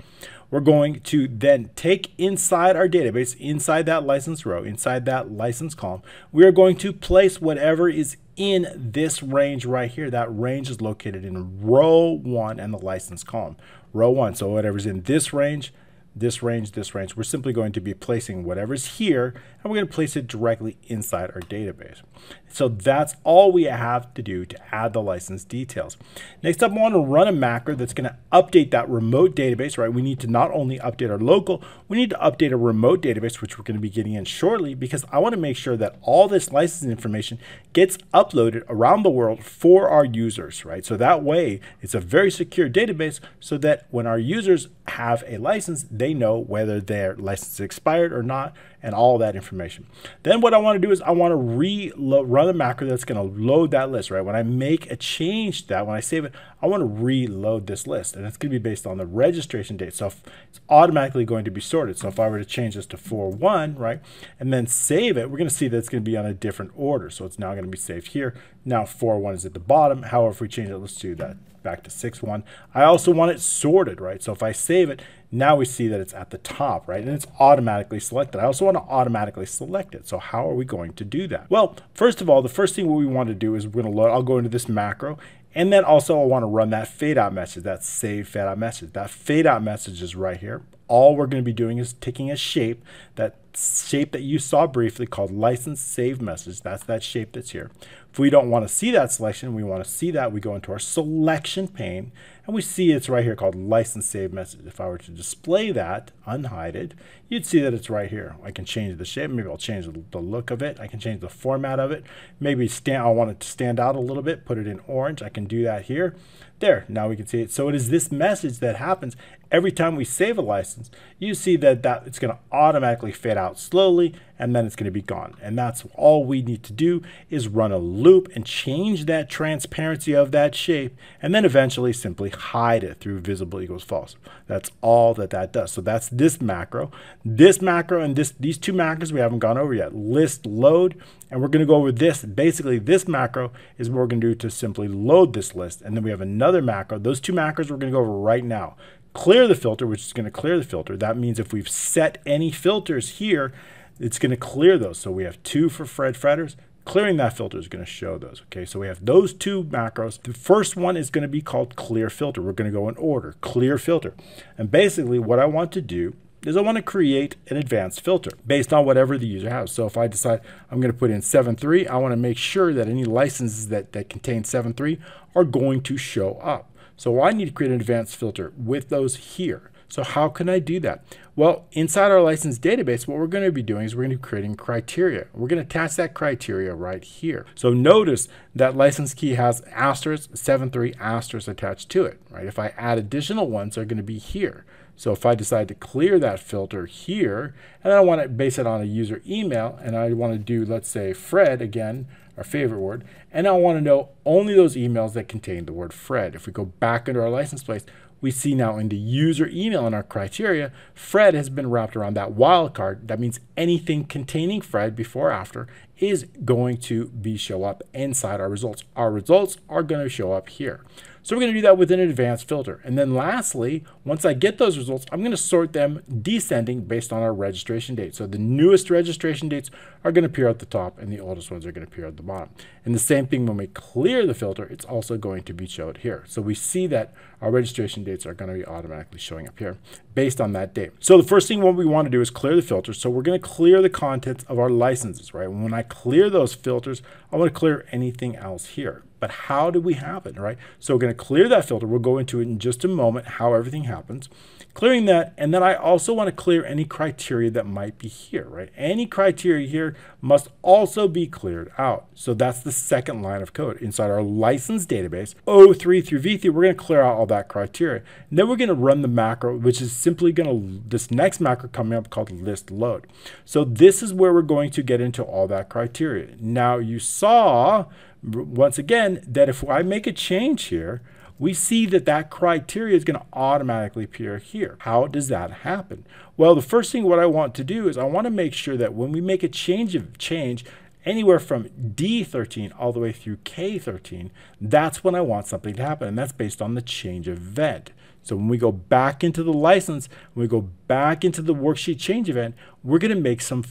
We're going to then take inside our database, inside that license row, inside that license column, we are going to place whatever is in this range right here. That range is located in row one and the license column. Row one, so whatever's in this range, this range, this range. We're simply going to be placing whatever's here, and we're going to place it directly inside our database. So that's all we have to do to add the license details. Next up, we want to run a macro that's going to update that remote database, right? We need to not only update our local, we need to update a remote database, which we're going to be getting in shortly, because I want to make sure that all this license information gets uploaded around the world for our users, right? So that way, it's a very secure database so that when our users have a license, they know whether their license expired or not and all that information. Then what I want to do is I want to rerun a macro that's going to load that list, right? When I make a change to that, when I save it, I want to reload this list, and it's going to be based on the registration date. So it's automatically going to be sorted. So if I were to change this to four one, right, and then save it, we're going to see that it's going to be on a different order. So it's now going to be saved here. Now four one is at the bottom. However, if we change it, let's do that back to six one. I also want it sorted, right? So if I save it, now we see that it's at the top, right? And it's automatically selected. I also want to automatically select it. So how are we going to do that? Well, first of all, the first thing we want to do is we're going to load, I'll go into this macro, and then also I want to run that fade out message, that save fade out message. That fade out message is right here. All we're going to be doing is taking a shape, that shape that you saw briefly called license save message. That's that shape that's here. If we don't want to see that selection, we want to see that, we go into our selection pane and we see it's right here called license save message. If I were to display that, unhide it, you'd see that it's right here. I can change the shape. Maybe I'll change the look of it. I can change the format of it. Maybe stand, I want it to stand out a little bit, put it in orange. I can do that here. There, now we can see it. So it is this message that happens every time we save a license. You see that, that it's going to automatically fade out slowly, and then it's going to be gone. And that's all we need to do is run a loop and change that transparency of that shape, and then eventually simply hide it through visible equals false. That's all that that does. So that's this macro. This macro and this these two macros we haven't gone over yet. List, load, and we're going to go over this. Basically, this macro is what we're going to do to simply load this list, and then we have another Another macro. Those two macros we're going to go over right now. Clear the filter, which is going to clear the filter. That means if we've set any filters here, it's going to clear those. So we have two for Fred Fretters. Clearing that filter is going to show those. Okay, so we have those two macros. The first one is going to be called clear filter. We're going to go in order, clear filter. And basically what I want to do is I want to create an advanced filter based on whatever the user has. So if I decide I'm going to put in seven three, I want to make sure that any licenses that, that contain seven three are going to show up. So I need to create an advanced filter with those here. So how can I do that? Well, inside our license database, what we're going to be doing is we're going to be creating criteria. We're going to attach that criteria right here. So notice that license key has asterisk seven three asterisk attached to it, right? If I add additional ones, they're going to be here. So if I decide to clear that filter here, and I want to base it on a user email, and I want to do, let's say, Fred again, our favorite word, and I want to know only those emails that contain the word Fred. If we go back into our license place, we see now in the user email in our criteria, Fred has been wrapped around that wildcard. That means anything containing Fred before or after is going to be show up inside our results. Our results are going to show up here. So we're going to do that with an advanced filter. And then lastly, once I get those results, I'm going to sort them descending based on our registration date. So the newest registration dates are going to appear at the top and the oldest ones are going to appear at the bottom. And the same thing when we clear the filter, it's also going to be showed here. So we see that our registration dates are going to be automatically showing up here based on that date. So the first thing what we want to do is clear the filter. So we're going to clear the contents of our licenses, right? When I clear those filters, I want to clear anything else here. But how do we have it, right? So we're going to clear that filter. We'll go into it in just a moment, how everything happens. Clearing that, and then I also want to clear any criteria that might be here, right? Any criteria here must also be cleared out. So that's the second line of code. Inside our license database, O three through V three, we're going to clear out all that criteria. And then we're going to run the macro, which is simply going to, this next macro coming up called list load. So this is where we're going to get into all that criteria. Now you saw, once again, that if I make a change here, we see that that criteria is going to automatically appear here. How does that happen? Well, the first thing what I want to do is I want to make sure that when we make a change of change anywhere from D thirteen all the way through K thirteen, that's when I want something to happen. And that's based on the change event. So when we go back into the license, when we go back into the worksheet change event, we're going to make some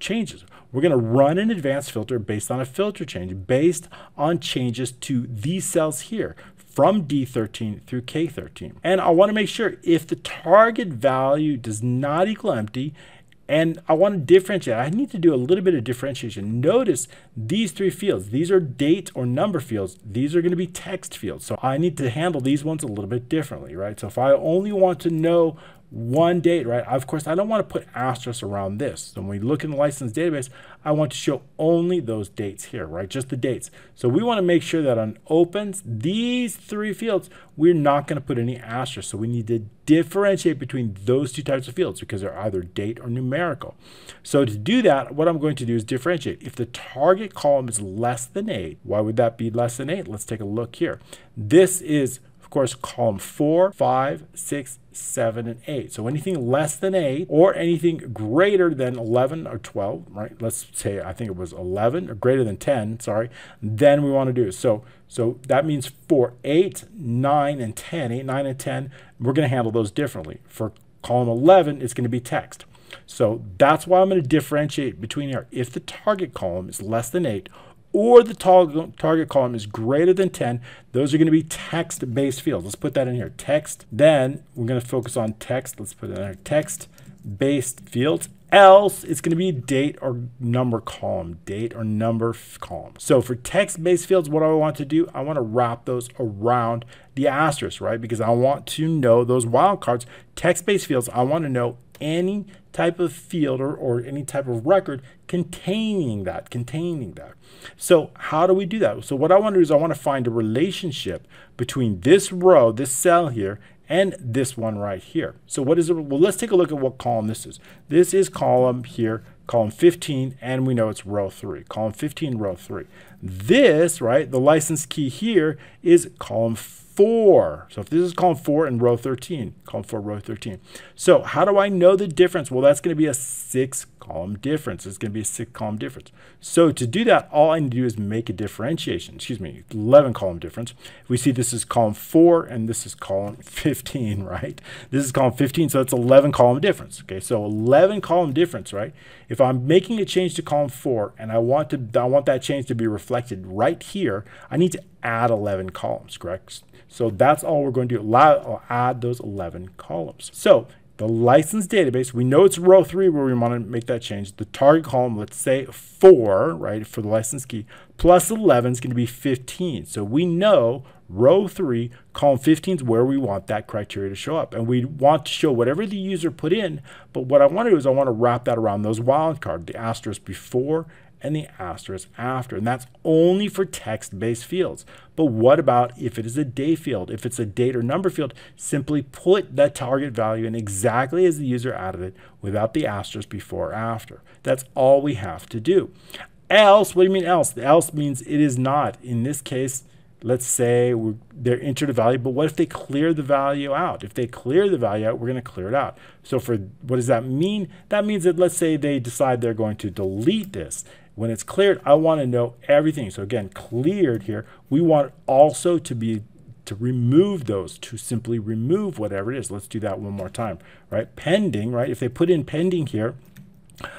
changes. We're going to run an advanced filter based on a filter change, based on changes to these cells here, from D thirteen through K thirteen. And I want to make sure if the target value does not equal empty, and I want to differentiate, I need to do a little bit of differentiation. Notice these three fields, these are date or number fields. These are going to be text fields. So I need to handle these ones a little bit differently, right? So if I only want to know one date, right? Of course, I don't want to put asterisks around this. So when we look in the license database, I want to show only those dates here, right? Just the dates. So we want to make sure that on opens, these three fields, we're not going to put any asterisks. So we need to differentiate between those two types of fields because they're either date or numerical. So to do that, what I'm going to do is differentiate. If the target column is less than eight, why would that be less than eight? Let's take a look here. This is, of course, column four, five, six, seven, and eight. So anything less than eight or anything greater than eleven or twelve, right? Let's say, I think it was eleven or greater than ten, sorry, then we want to do it. So, so that means for eight, nine, and ten, eight, nine, and ten, we're going to handle those differently. For column eleven, it's going to be text. So that's why I'm going to differentiate between here. If the target column is less than eight or the target column is greater than ten, those are going to be text-based fields. Let's put that in here, text. Then we're going to focus on text. Let's put it in there, text-based fields. Else, it's going to be date or number column, date or number column. So for text-based fields, what do I want to do? I want to wrap those around the asterisk, right? Because I want to know those wildcards. Text-based fields, I want to know any type of field or, or any type of record containing that, containing that. So how do we do that? So what I want to do is I want to find a relationship between this row, this cell here, and this one right here. So what is it? Well, let's take a look at what column this is. This is column here, column fifteen, and we know it's row three, column fifteen, row three. This, right, the license key here is column four. Four. So if this is column four and row thirteen, column four, row thirteen. So how do I know the difference? Well, that's going to be a six column difference. It's going to be a six column difference. So to do that, all I need to do is make a differentiation, excuse me, eleven column difference. We see this is column four and this is column fifteen, right? This is column fifteen. So it's eleven column difference. Okay. So eleven column difference, right? If I'm making a change to column four and I want to, I want that change to be reflected right here, I need to add eleven columns, correct? So that's all we're going to do, add those eleven columns. So the license database, we know it's row three where we want to make that change. The target column, let's say four, right, for the license key, plus eleven is going to be fifteen. So we know row three, column fifteen is where we want that criteria to show up. And we want to show whatever the user put in, but what I want to do is I want to wrap that around those wildcards, the asterisk before and the asterisk after. And that's only for text-based fields. But what about if it is a date field? If it's a date or number field, simply put that target value in exactly as the user added it without the asterisk before or after. That's all we have to do. Else, what do you mean else? The else means it is not. In this case, let's say we're, they're entered a value, but what if they clear the value out? If they clear the value out, we're gonna clear it out. So for, what does that mean? That means that let's say they decide they're going to delete this. When it's cleared, I want to know everything. So again, cleared here, we want also to be to remove those, to simply remove whatever it is. Let's do that one more time, right? Pending, right? If they put in pending here,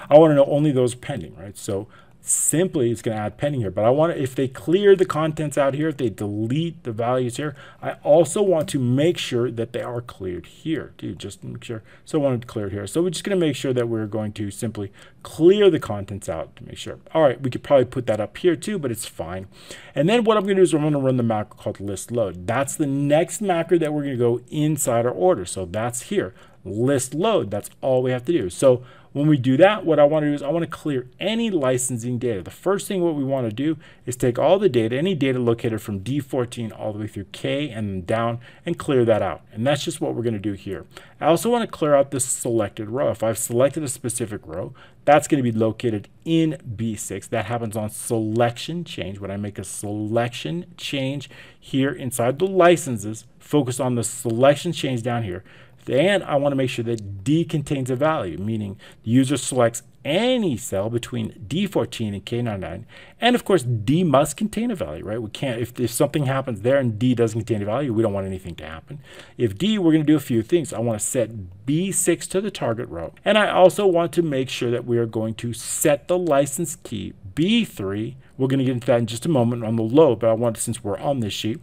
I want to know only those pending, right? So simply it's going to add pending here, but I want to, if they clear the contents out here, if they delete the values here, I also want to make sure that they are cleared here, dude, just make sure. So I wanted to clear here. So we're just going to make sure that we're going to simply clear the contents out to make sure. All right, we could probably put that up here too, but it's fine. And then what I'm going to do is I'm going to run the macro called list load. That's the next macro that we're going to go inside our order. So that's here, list load. That's all we have to do. So when we do that, what I want to do is I want to clear any licensing data. The first thing what we want to do is take all the data, any data located from D fourteen all the way through K and down, and clear that out. And that's just what we're going to do here. I also want to clear out this selected row. If I've selected a specific row, that's going to be located in B six. That happens on selection change. When I make a selection change here inside the licenses, focus on the selection change down here. And I want to make sure that D contains a value, meaning the user selects any cell between D fourteen and K ninety-nine. And of course, D must contain a value, right? We can't, if, if something happens there and D doesn't contain a value, we don't want anything to happen. If D, we're going to do a few things. I want to set B six to the target row. And I also want to make sure that we are going to set the license key B three. We're going to get into that in just a moment on the load, but I want to, since we're on this sheet,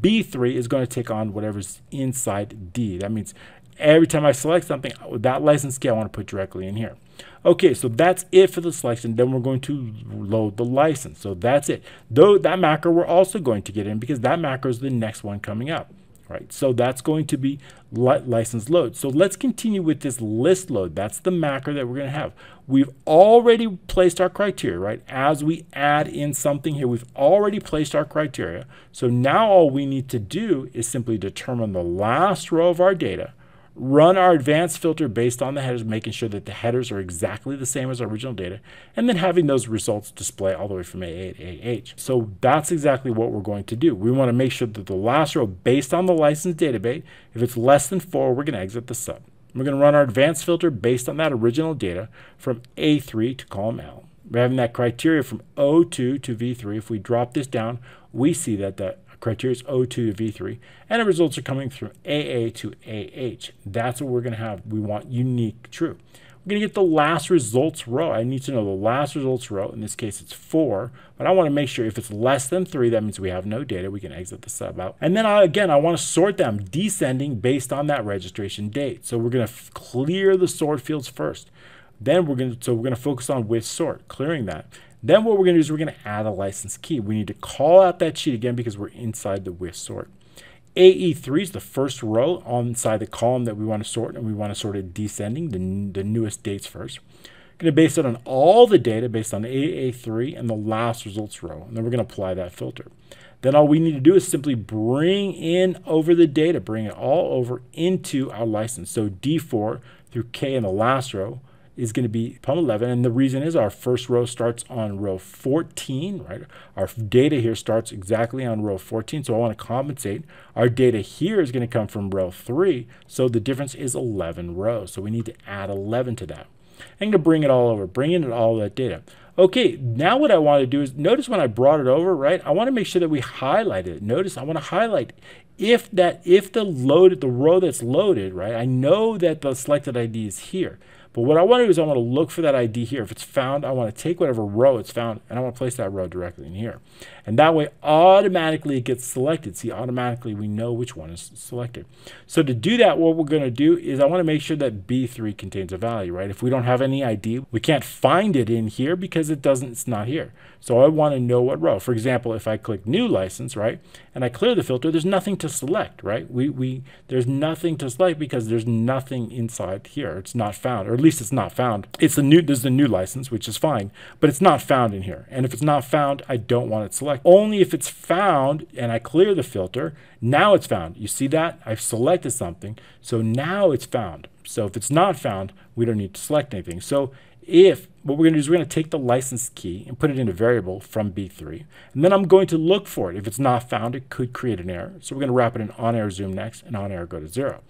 B three is going to take on whatever's inside D. That means every time I select something, that license key I want to put directly in here. Okay, so that's it for the selection. Then we're going to load the license. So that's it. Though that macro we're also going to get in because that macro is the next one coming up. Right, so that's going to be license load. So let's continue with this list load. That's the macro that we're going to have. We've already placed our criteria, right? As we add in something here, we've already placed our criteria. So now all we need to do is simply determine the last row of our data, run our advanced filter based on the headers, making sure that the headers are exactly the same as our original data, and then having those results display all the way from A eight to A H. So that's exactly what we're going to do. We want to make sure that the last row based on the license database, if it's less than four, we're going to exit the sub. We're going to run our advanced filter based on that original data from A three to column L. We're having that criteria from O two to V three. If we drop this down, we see that the criteria is O two to V three, and the results are coming through A A to A H. That's what we're going to have. We want unique true. We're going to get the last results row. I need to know the last results row. In this case, it's four, but I want to make sure if it's less than three, that means we have no data. We can exit the sub out. And then I, again, I want to sort them descending based on that registration date. So we're going to clear the sort fields first. Then we're going to, so we're going to focus on with sort, clearing that. Then what we're going to do is we're going to add a license key. We need to call out that sheet again because we're inside the with sort. A E three is the first row inside the column that we want to sort, and we want to sort it descending, the, the newest dates first. Going to base it on all the data based on A A three and the last results row, and then we're going to apply that filter. Then all we need to do is simply bring in over the data, bring it all over into our license. So D four through K in the last row is going to be column eleven, and the reason is our first row starts on row fourteen, right? Our data here starts exactly on row fourteen, so I want to compensate. Our data here is going to come from row three, so the difference is eleven rows, so we need to add eleven to that. I'm going to bring it all over, bring in all that data. Okay, now what I want to do is, notice when I brought it over, right, I want to make sure that we highlight it. Notice I want to highlight if that, if the loaded, the row that's loaded, right, I know that the selected I D is here. But what I want to do is I want to look for that I D here. If it's found, I want to take whatever row it's found, and I want to place that row directly in here. And that way, automatically it gets selected. See, automatically we know which one is selected. So to do that, what we're going to do is I want to make sure that B three contains a value, right? If we don't have any I D, we can't find it in here because it doesn't, it's not here. So I want to know what row. For example, if I click New License, right, and I clear the filter, there's nothing to select, right? We, we, there's nothing to select because there's nothing inside here. It's not found, or at least it's not found. It's a new, there's the new license, which is fine, but it's not found in here. And if it's not found, I don't want it selected. Only if it's found and I clear the filter, now it's found. You see that? I've selected something, so now it's found. So if it's not found, we don't need to select anything. So if, what we're going to do is we're going to take the license key and put it in a variable from B three, and then I'm going to look for it. If it's not found, it could create an error. So we're going to wrap it in on-error zoom next, and on-error go to zero.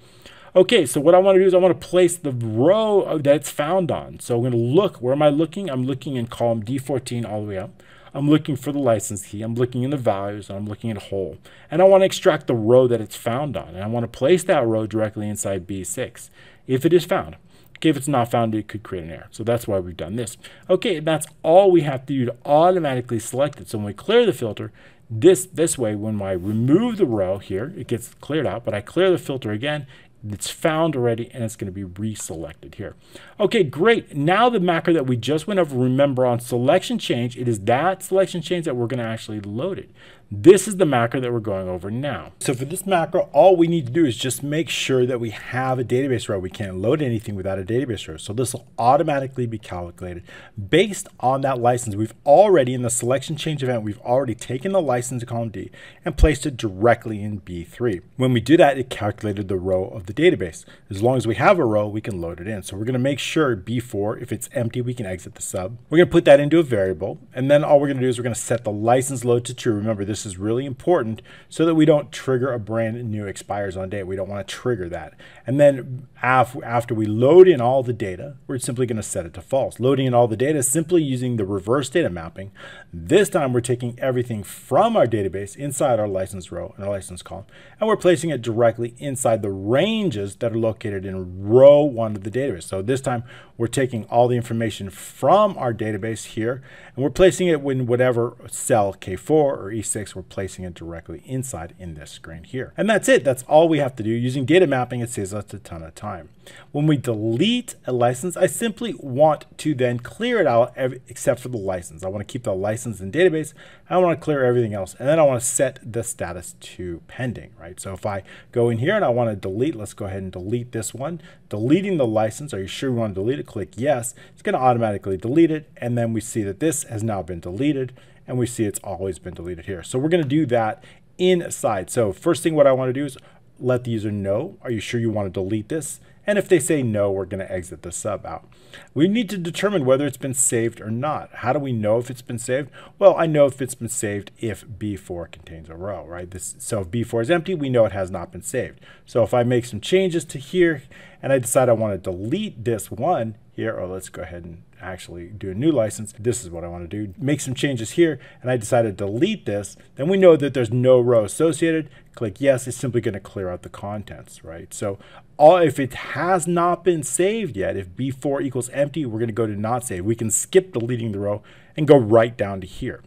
Okay, so what I want to do is I want to place the row that it's found on. So I'm going to look. Where am I looking? I'm looking in column D fourteen all the way up. I'm looking for the license key. I'm looking in the values. And I'm looking at whole. And I want to extract the row that it's found on. And I want to place that row directly inside B six if it is found. Okay, if it's not found, it could create an error. So that's why we've done this. Okay, and that's all we have to do to automatically select it. So when we clear the filter, this, this way, when I remove the row here, it gets cleared out. But I clear the filter again, it's found already, and it's going to be reselected here. Okay, great. Now the macro that we just went over, remember on selection change, it is that selection change that we're going to actually load it. This is the macro that we're going over now. So for this macro, all we need to do is just make sure that we have a database row. We can't load anything without a database row. So this will automatically be calculated based on that license. We've already, in the selection change event, we've already taken the license to column D and placed it directly in B three. When we do that, it calculated the row of the database. As long as we have a row, we can load it in. So we're going to make sure B four, if it's empty, we can exit the sub. We're going to put that into a variable. And then all we're going to do is we're going to set the license load to true. Remember, this This is really important so that we don't trigger a brand new expires on date. We don't want to trigger that. And then af after we load in all the data, we're simply going to set it to false. Loading in all the data is simply using the reverse data mapping. This time we're taking everything from our database inside our license row and our license column, and we're placing it directly inside the ranges that are located in row one of the database. So this time we're taking all the information from our database here, and we're placing it in whatever cell K four or E six. We're placing it directly inside in this screen here. And that's it. That's all we have to do. Using data mapping, it saves us a ton of time. When we delete a license, I simply want to then clear it out except for the license. I want to keep the license in database. I want to clear everything else. And then I want to set the status to pending, right? So if I go in here and I want to delete, let's go ahead and delete this one. Deleting the license. Are you sure we want to delete it? Click yes. It's going to automatically delete it. And then we see that this has now been deleted. And we see it's always been deleted here. So we're going to do that inside. So first thing what I want to do is let the user know, are you sure you want to delete this? And if they say no, we're going to exit the sub out. We need to determine whether it's been saved or not. How do we know if it's been saved? Well, I know if it's been saved if B four contains a row, right? This, so if B four is empty, we know it has not been saved. So if I make some changes to here and I decide I want to delete this one here, or let's go ahead and actually do a new license. This is what I want to do. Make some changes here, and I decide to delete this. Then we know that there's no row associated. Click yes. It's simply going to clear out the contents, right? So all, if it has not been saved yet, if B four equals empty, we're going to go to not save. We can skip deleting the row and go right down to here.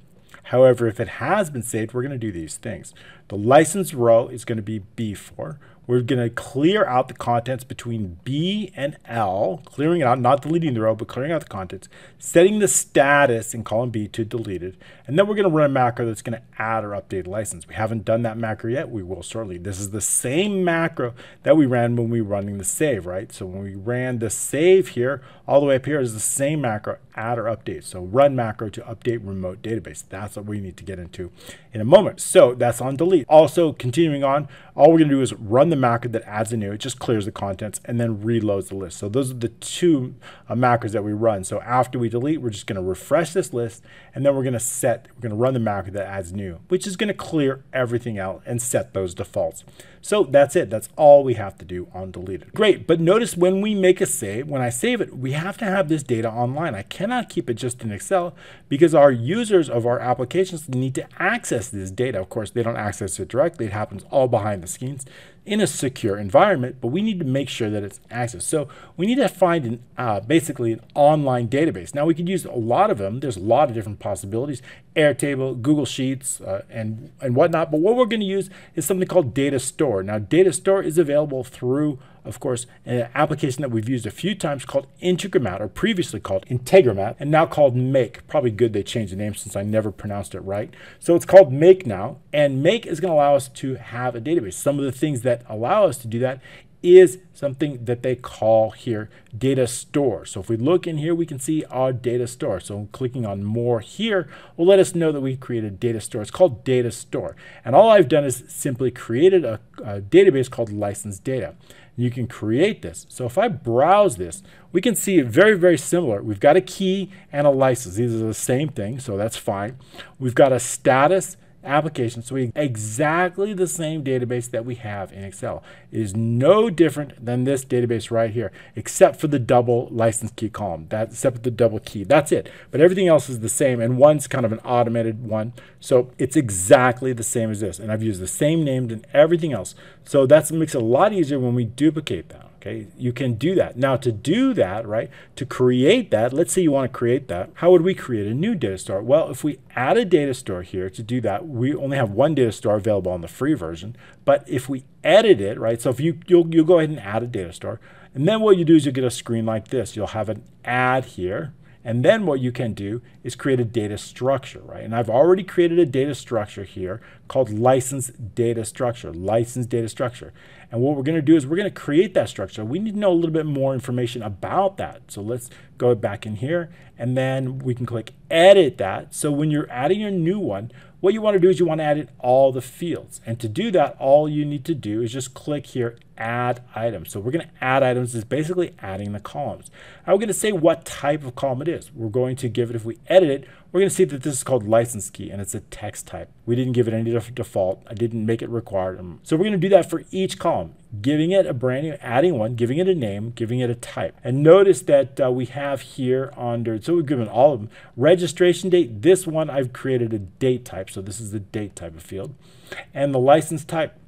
However, if it has been saved, we're going to do these things. The license row is going to be B four. We're going to clear out the contents between B and L, clearing it out, not deleting the row, but clearing out the contents, setting the status in column B to deleted, and then we're going to run a macro that's going to add or update license. We haven't done that macro yet. We will shortly. This is the same macro that we ran when we were running the save, right? So when we ran the save here, all the way up here is the same macro, add or update. So run macro to update remote database. That's what we need to get into in a moment. So that's on delete. Also, continuing on, all we're going to do is run the macro that adds a new, it just clears the contents and then reloads the list. So those are the two uh, macros that we run. So after we delete, we're just going to refresh this list, and then we're going to set, we're going to run the macro that adds new, which is going to clear everything out and set those defaults. So that's it. That's all we have to do on deleted. Great. But notice when we make a save, when I save it, we have to have this data online. I cannot keep it just in Excel because our users of our applications need to access this data. Of course, they don't access it directly. It happens all behind the scenes in a secure environment, but we need to make sure that it's accessed. So we need to find an, uh, basically an online database. Now we could use a lot of them. There's a lot of different possibilities, Airtable, Google Sheets, uh, and, and whatnot. But what we're going to use is something called Data Store. Now Data Store is available through, of course, an application that we've used a few times called Integromat, or previously called Integromat, and now called Make. Probably good they changed the name since I never pronounced it right. So it's called Make now, and Make is going to allow us to have a database. Some of the things that allow us to do that is something that they call here data store. So if we look in here, we can see our data store. So clicking on more here will let us know that we created data store. It's called data store. And all I've done is simply created a, a database called license data. You can create this. So if I browse this, we can see very, very similar. We've got a key and a license. These are the same thing, so that's fine. We've got a status application, so we exactly the same database that we have in Excel. It is no different than this database right here, except for the double license key column, that except for the double key. That's it. But everything else is the same, and one's kind of an automated one, so it's exactly the same as this. And I've used the same names and everything else, so that makes it a lot easier when we duplicate that. Okay, you can do that. Now to do that, right, to create that, let's say you want to create that, how would we create a new data store? Well, if we add a data store here to do that, we only have one data store available on the free version, but if we edit it, right, so if you, you'll, you'll go ahead and add a data store, and then what you do is you'll get a screen like this. You'll have an add here, and then what you can do is create a data structure, right? And I've already created a data structure here called license data structure, license data structure. And what we're going to do is we're going to create that structure. We need to know a little bit more information about that. So let's go back in here, and then we can click edit that. So when you're adding your new one, what you want to do is you want to add in all the fields. And to do that, all you need to do is just click here, add items. So we're going to add items. It's basically adding the columns. Now we're going to say what type of column it is. We're going to give it, if we edit it, we're going to see that this is called license key, and it's a text type. We didn't give it any default. I didn't make it required. So we're going to do that for each column, giving it a brand new, adding one, giving it a name, giving it a type. And notice that uh, we have here under, so we've given all of them, registration date. This one, I've created a date type. So this is the date type of field. And the license type,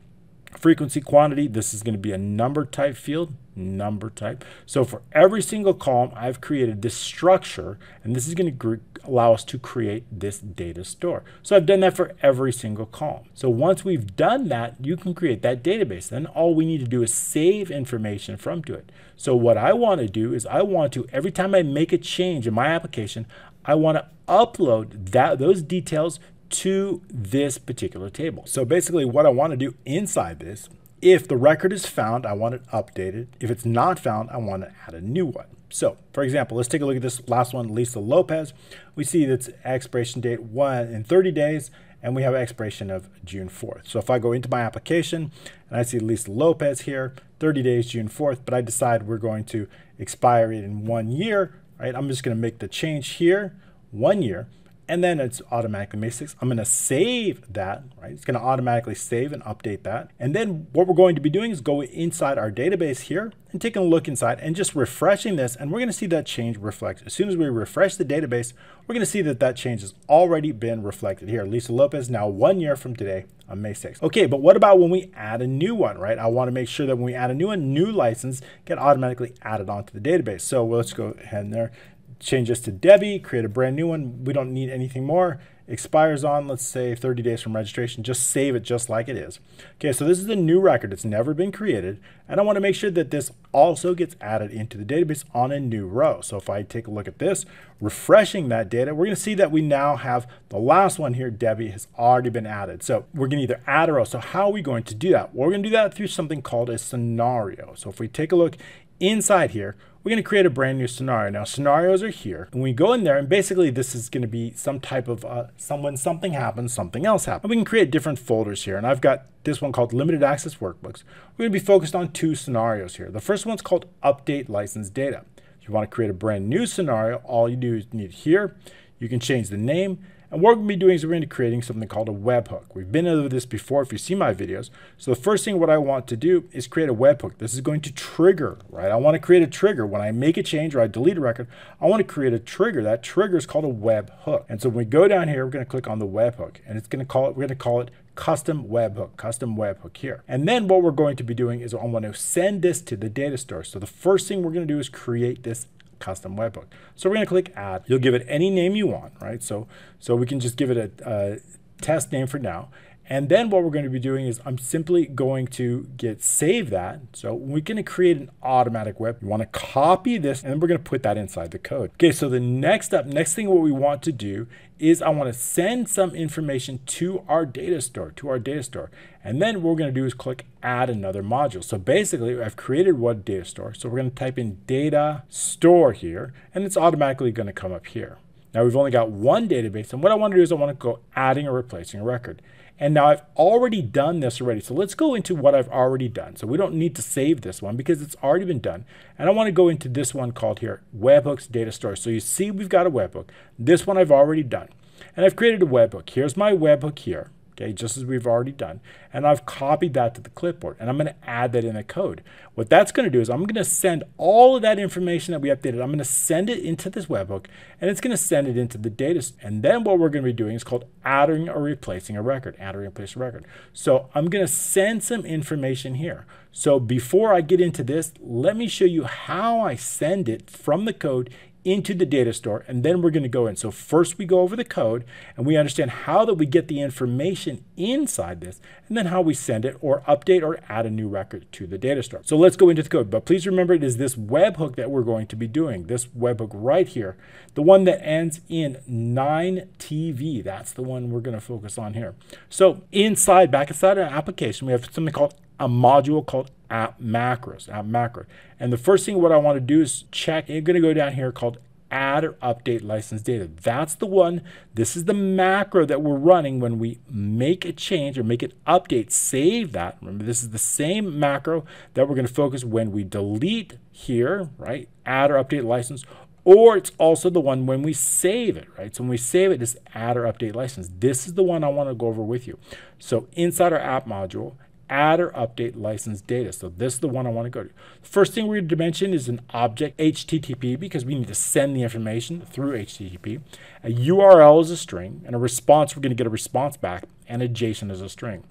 frequency, quantity, this is going to be a number type field, number type. So for every single column, I've created this structure, and this is going to allow us to create this data store. So I've done that for every single column. So once we've done that, you can create that database. Then all we need to do is save information from to it. So what I want to do is I want to, every time I make a change in my application, I want to upload that those details to this particular table. So basically what I want to do inside this, if the record is found, I want it updated. If it's not found, I want to add a new one. So for example, let's take a look at this last one, Lisa Lopez. We see that's expiration date one in thirty days, and we have an expiration of June fourth. So if I go into my application and I see Lisa Lopez here, thirty days, June fourth, but I decide we're going to expire it in one year, right? I'm just going to make the change here, one year. And then it's automatically May sixth. I'm going to save that, right? It's going to automatically save and update that. And then what we're going to be doing is go inside our database here and taking a look inside and just refreshing this. And we're going to see that change reflect. As soon as we refresh the database, we're going to see that that change has already been reflected here. Lisa Lopez, now one year from today on May sixth. Okay, but what about when we add a new one, right? I want to make sure that when we add a new one, new license get automatically added onto the database. So let's go ahead and there. Change this to Debbie, create a brand new one. We don't need anything more. Expires on, let's say, thirty days from registration. Just save it just like it is. Okay, so this is a new record. It's never been created. And I want to make sure that this also gets added into the database on a new row. So if I take a look at this, refreshing that data, we're going to see that we now have the last one here, Debbie, has already been added. So we're going to either add a row. So how are we going to do that? Well, we're going to do that through something called a scenario. So if we take a look inside here, we're going to create a brand new scenario. Now scenarios are here, and we go in there, and basically this is going to be some type of uh, someone, something happens, something else happens. And we can create different folders here, and I've got this one called limited access workbooks. We're going to be focused on two scenarios here. The first one's called update license data. If you want to create a brand new scenario, all you do is need here. You can change the name, And what we're going to be doing is we're going to be creating something called a webhook. We've been over this before if you see my videos. So the first thing what I want to do is create a webhook. This is going to trigger, right? I want to create a trigger. When I make a change or I delete a record, I want to create a trigger. That trigger is called a webhook. And so when we go down here, we're going to click on the webhook, and it's going to call it, we're going to call it custom webhook, custom webhook here. And then what we're going to be doing is I want to send this to the data store. So the first thing we're going to do is create this custom webhook. So we're going to click add. You'll give it any name you want, right? So, so we can just give it a, a test name for now. And then what we're going to be doing is I'm simply going to get save that. So we're going to create an automatic web. You want to copy this, and then we're going to put that inside the code. Okay, so the next up, next thing what we want to do is I want to send some information to our data store, to our data store. And then what we're going to do is click add another module. So basically I've created one data store. So we're going to type in data store here, and it's automatically going to come up here. Now we've only got one database, and what I want to do is I want to go adding or replacing a record. And now I've already done this already. So let's go into what I've already done. So we don't need to save this one because it's already been done. And I want to go into this one called here, Webhooks Data Store. So you see we've got a webhook. This one I've already done. And I've created a webhook. Here's my webhook here, okay, just as we've already done. And I've copied that to the clipboard. And I'm going to add that in the code. What that's going to do is I'm going to send all of that information that we updated. I'm going to send it into this webhook, and it's going to send it into the data. And then what we're going to be doing is called adding or replacing a record, add or replace a record. So I'm going to send some information here. So before I get into this, let me show you how I send it from the code into the data store, and then we're going to go in. So first we go over the code and we understand how that we get the information inside this, and then how we send it or update or add a new record to the data store. So let's go into the code, but please remember it is this webhook that we're going to be doing, this webhook right here, the one that ends in nine T V. That's the one we're going to focus on here. So inside, back inside our application, we have something called a module called app macros, app macro. And the first thing what I want to do is check, I'm going to go down here called add or update license data. That's the one, this is the macro that we're running when we make a change or make an update, save that. Remember, this is the same macro that we're going to focus when we delete here, right? Add or update license, or it's also the one when we save it, right? So when we save it, just add or update license. This is the one I want to go over with you. So inside our app module, add or update license data. So this is the one I want to go to. First thing we're going to mention is an object, H T T P, because we need to send the information through H T T P. A U R L is a string, and a response, we're going to get a response back, and a JSON is a string.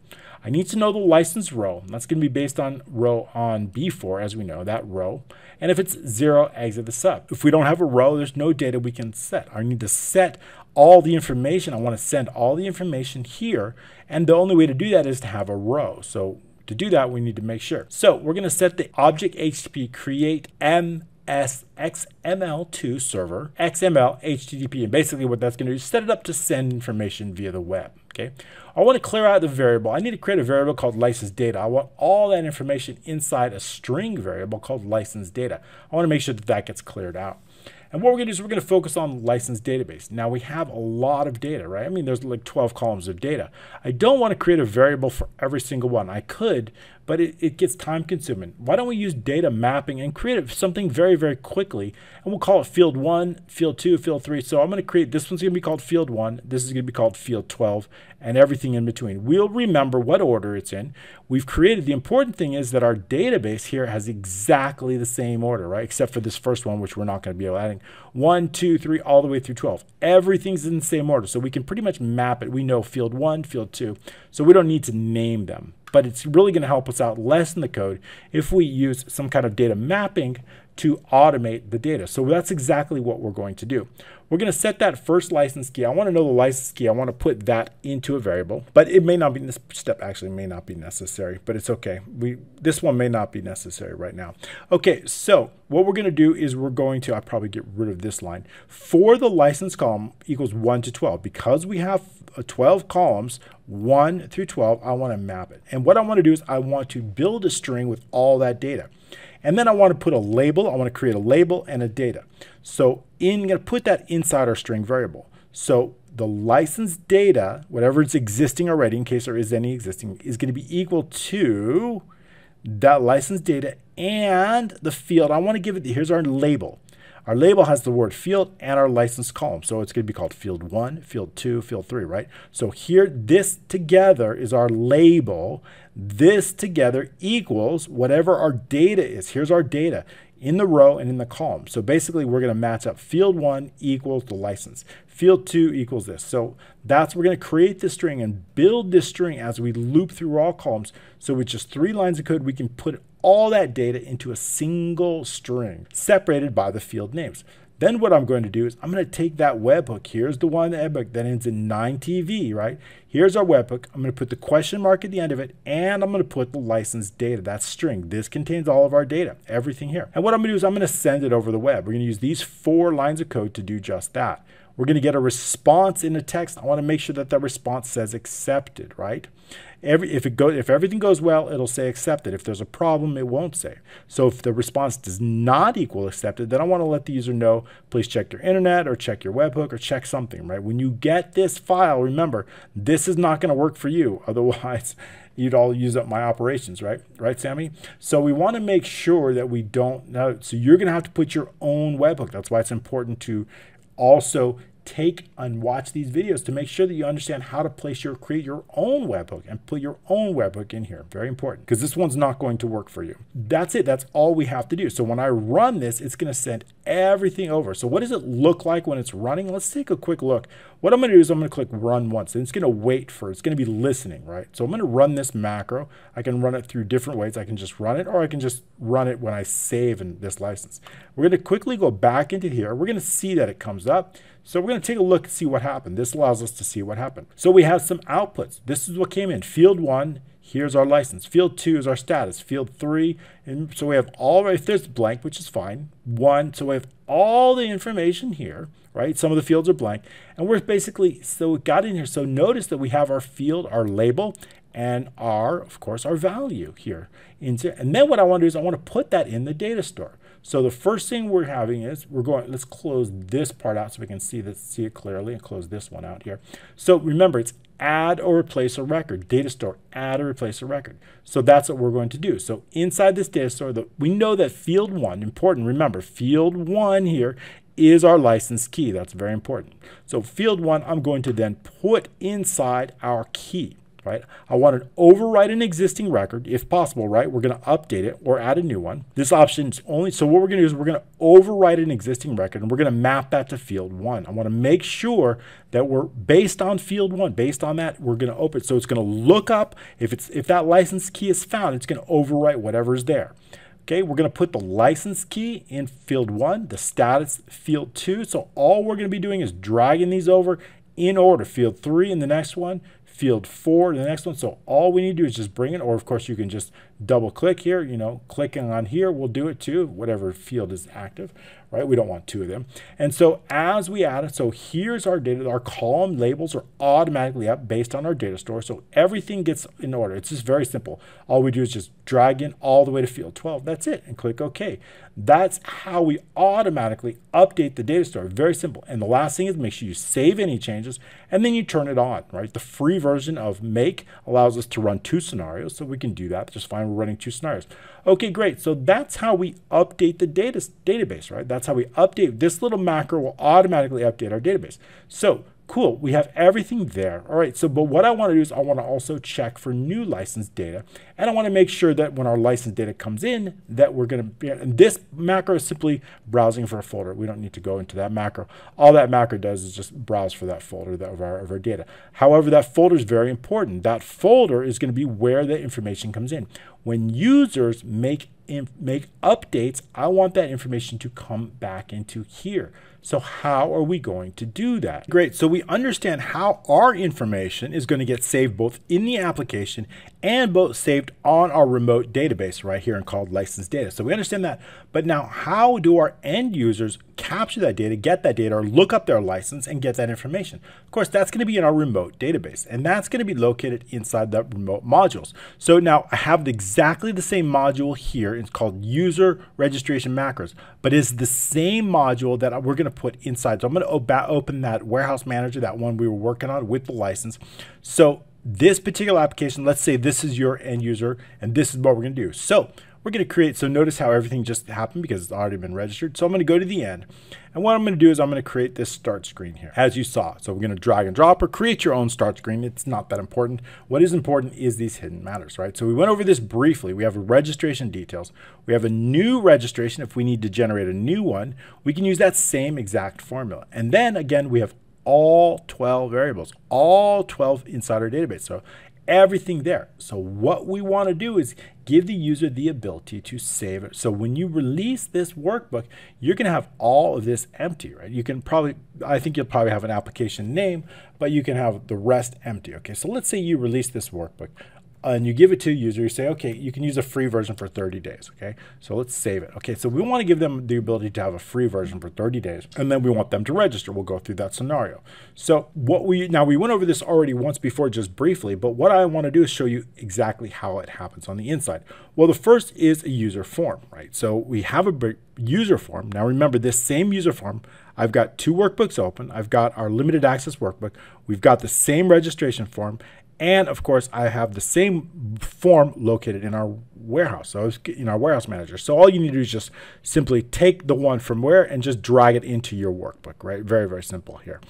I need to know the license row. That's going to be based on row on B four, as we know, that row. And if it's zero, exit the sub. If we don't have a row, there's no data we can set. I need to set all the information. I want to send all the information here. And the only way to do that is to have a row. So to do that, we need to make sure. So we're going to set the object H T T P create M S X M L two server, X M L, H T T P. And basically what that's going to do is set it up to send information via the web. Okay. I want to clear out the variable. I need to create a variable called license data. I want all that information inside a string variable called license data. I want to make sure that that gets cleared out. And what we're going to do is we're going to focus on license database. Now we have a lot of data, right? I mean, there's like twelve columns of data. I don't want to create a variable for every single one. I could, but it, it gets time consuming. Why don't we use data mapping and create something very, very quickly, and we'll call it field one, field two, field three. So I'm going to create, this one's going to be called field one. This is going to be called field twelve, and everything in between. We'll remember what order it's in. We've created, the important thing is that our database here has exactly the same order, right? Except for this first one, which we're not going to be adding. One, two, three, all the way through twelve. Everything's in the same order. So we can pretty much map it. We know field one, field two. So we don't need to name them, but it's really going to help us out less in the code if we use some kind of data mapping to automate the data. So that's exactly what we're going to do. We're going to set that first license key. I want to know the license key. I want to put that into a variable, but it may not be, this step actually may not be necessary, but it's okay. We, this one may not be necessary right now. Okay. So what we're going to do is we're going to, I'll probably get rid of this line for the license column equals one to twelve, because we have twelve columns, one through twelve. I want to map it. And what I want to do is I want to build a string with all that data. And then I want to put a label. I want to create a label and a data. So in, I'm going to put that inside our string variable. So the license data, whatever it's existing already, in case there is any existing, is going to be equal to that license data and the field. I want to give it, here's our label. Our label has the word field and our license column. So it's going to be called field one, field two, field three, right? So here, this together is our label. This together equals whatever our data is. Here's our data in the row and in the column. So basically we're going to match up field one equals the license. Field two equals this. So that's, we're going to create this string and build this string as we loop through all columns. So with just three lines of code, we can put all that data into a single string separated by the field names. Then what I'm going to do is I'm going to take that webhook. Here's the one, the webhook that ends in nine T V, right? Here's our webhook. I'm going to put the question mark at the end of it, and I'm going to put the license data, that string. This contains all of our data, everything here. And what I'm going to do is I'm going to send it over the web. We're going to use these four lines of code to do just that. We're going to get a response in the text. I want to make sure that that response says accepted, right? Every, if, it go, if everything goes well, it'll say accepted. If there's a problem, it won't say. So if the response does not equal accepted, then I want to let the user know, please check your internet or check your webhook or check something, right? When you get this file, remember, this is not going to work for you. Otherwise, you'd all use up my operations, right? Right, Sammy? So we want to make sure that we don't know. So you're going to have to put your own webhook. That's why it's important to also take and watch these videos to make sure that you understand how to place your, create your own webhook and put your own webhook in here. Very important, because this one's not going to work for you. That's it, that's all we have to do. So when I run this, it's gonna send everything over. So what does it look like when it's running? Let's take a quick look. What I'm gonna do is I'm gonna click run once, and it's gonna wait for, it's gonna be listening, right? So I'm gonna run this macro. I can run it through different ways. I can just run it, or I can just run it when I save in this license. We're gonna quickly go back into here. We're gonna see that it comes up. So we're going to take a look and see what happened. This allows us to see what happened. So we have some outputs. This is what came in. Field one, here's our license. Field two is our status. Field three, and so we have all, if there's blank, which is fine, one. So we have all the information here, right? Some of the fields are blank. And we're basically, so it got in here. So notice that we have our field, our label, and our, of course, our value here. Into, and then what I want to do is I want to put that in the data store. So the first thing we're having is we're going, let's close this part out so we can see this, see it clearly, and close this one out here. So remember, it's add or replace a record. Data store, add or replace a record. So that's what we're going to do. So inside this data store, the, we know that field one, important, remember, field one here is our license key. That's very important. So field one, I'm going to then put inside our key. Right? I want to overwrite an existing record if possible, right? We're going to update it or add a new one. This option is only, so what we're going to do is we're going to overwrite an existing record, and we're going to map that to field one. I want to make sure that we're based on field one, based on that, we're going to open. So it's going to look up, if it's, if that license key is found, it's going to overwrite whatever's there. Okay, we're going to put the license key in field one, the status field two. So all we're going to be doing is dragging these over in order, field three in the next one, field four, the next one. So all we need to do is just bring it, or of course you can just double click here, you know, clicking on here will do it too, whatever field is active, right? We don't want two of them. And so as we add it, so here's our data, our column labels are automatically up based on our data store. So everything gets in order. It's just very simple. All we do is just drag in all the way to field twelve. That's it, and click OK. That's how we automatically update the data store. Very simple. And the last thing is make sure you save any changes, and then you turn it on, right? The free version version of Make allows us to run two scenarios, so we can do that just fine. We're running two scenarios. Okay, great. So that's how we update the data database, right? That's how we update. This little macro will automatically update our database. So cool, we have everything there. All right, so but what I want to do is I want to also check for new license data, and I want to make sure that when our license data comes in, that we're going to, and this macro is simply browsing for a folder. We don't need to go into that macro. All that macro does is just browse for that folder that of, our, of our data. However, that folder is very important. That folder is going to be where the information comes in. When users make make updates, I want that information to come back into here. So how are we going to do that? Great, so we understand how our information is going to get saved both in the application and both saved on our remote database right here and called license data. So we understand that, but now how do our end users capture that data, get that data, or look up their license and get that information? Of course, that's going to be in our remote database, and that's going to be located inside the remote modules. So now I have exactly the same module here. It's called user registration macros, but it's the same module that we're going to put inside. So I'm going to open that warehouse manager, that one we were working on with the license. So this particular application, let's say this is your end user, and this is what we're going to do. So We're going to create, so notice how everything just happened because it's already been registered. So I'm going to go to the end. And what I'm going to do is I'm going to create this start screen here, as you saw. So we're going to drag and drop or create your own start screen. It's not that important. What is important is these hidden matters, right? So we went over this briefly. We have registration details. We have a new registration. If we need to generate a new one, we can use that same exact formula. And then again, we have all twelve variables, all twelve inside our database. So everything there. So what we want to do is give the user the ability to save it. So when you release this workbook, you're going to have all of this empty, right? You can probably, I think you'll probably have an application name, but you can have the rest empty. Okay, so let's say you release this workbook and you give it to a user. You say, okay, you can use a free version for thirty days. Okay, so let's save it. Okay, so we want to give them the ability to have a free version for thirty days, and then we want them to register. We'll go through that scenario. So what we, now we went over this already once before, just briefly, but what I want to do is show you exactly how it happens on the inside. Well, the first is a user form, right? So we have a user form. Now remember, this same user form, I've got two workbooks open. I've got our limited access workbook. We've got the same registration form. And of course, I have the same form located in our warehouse, so in our warehouse manager. So all you need to do is just simply take the one from where and just drag it into your workbook, right? Very, very simple here.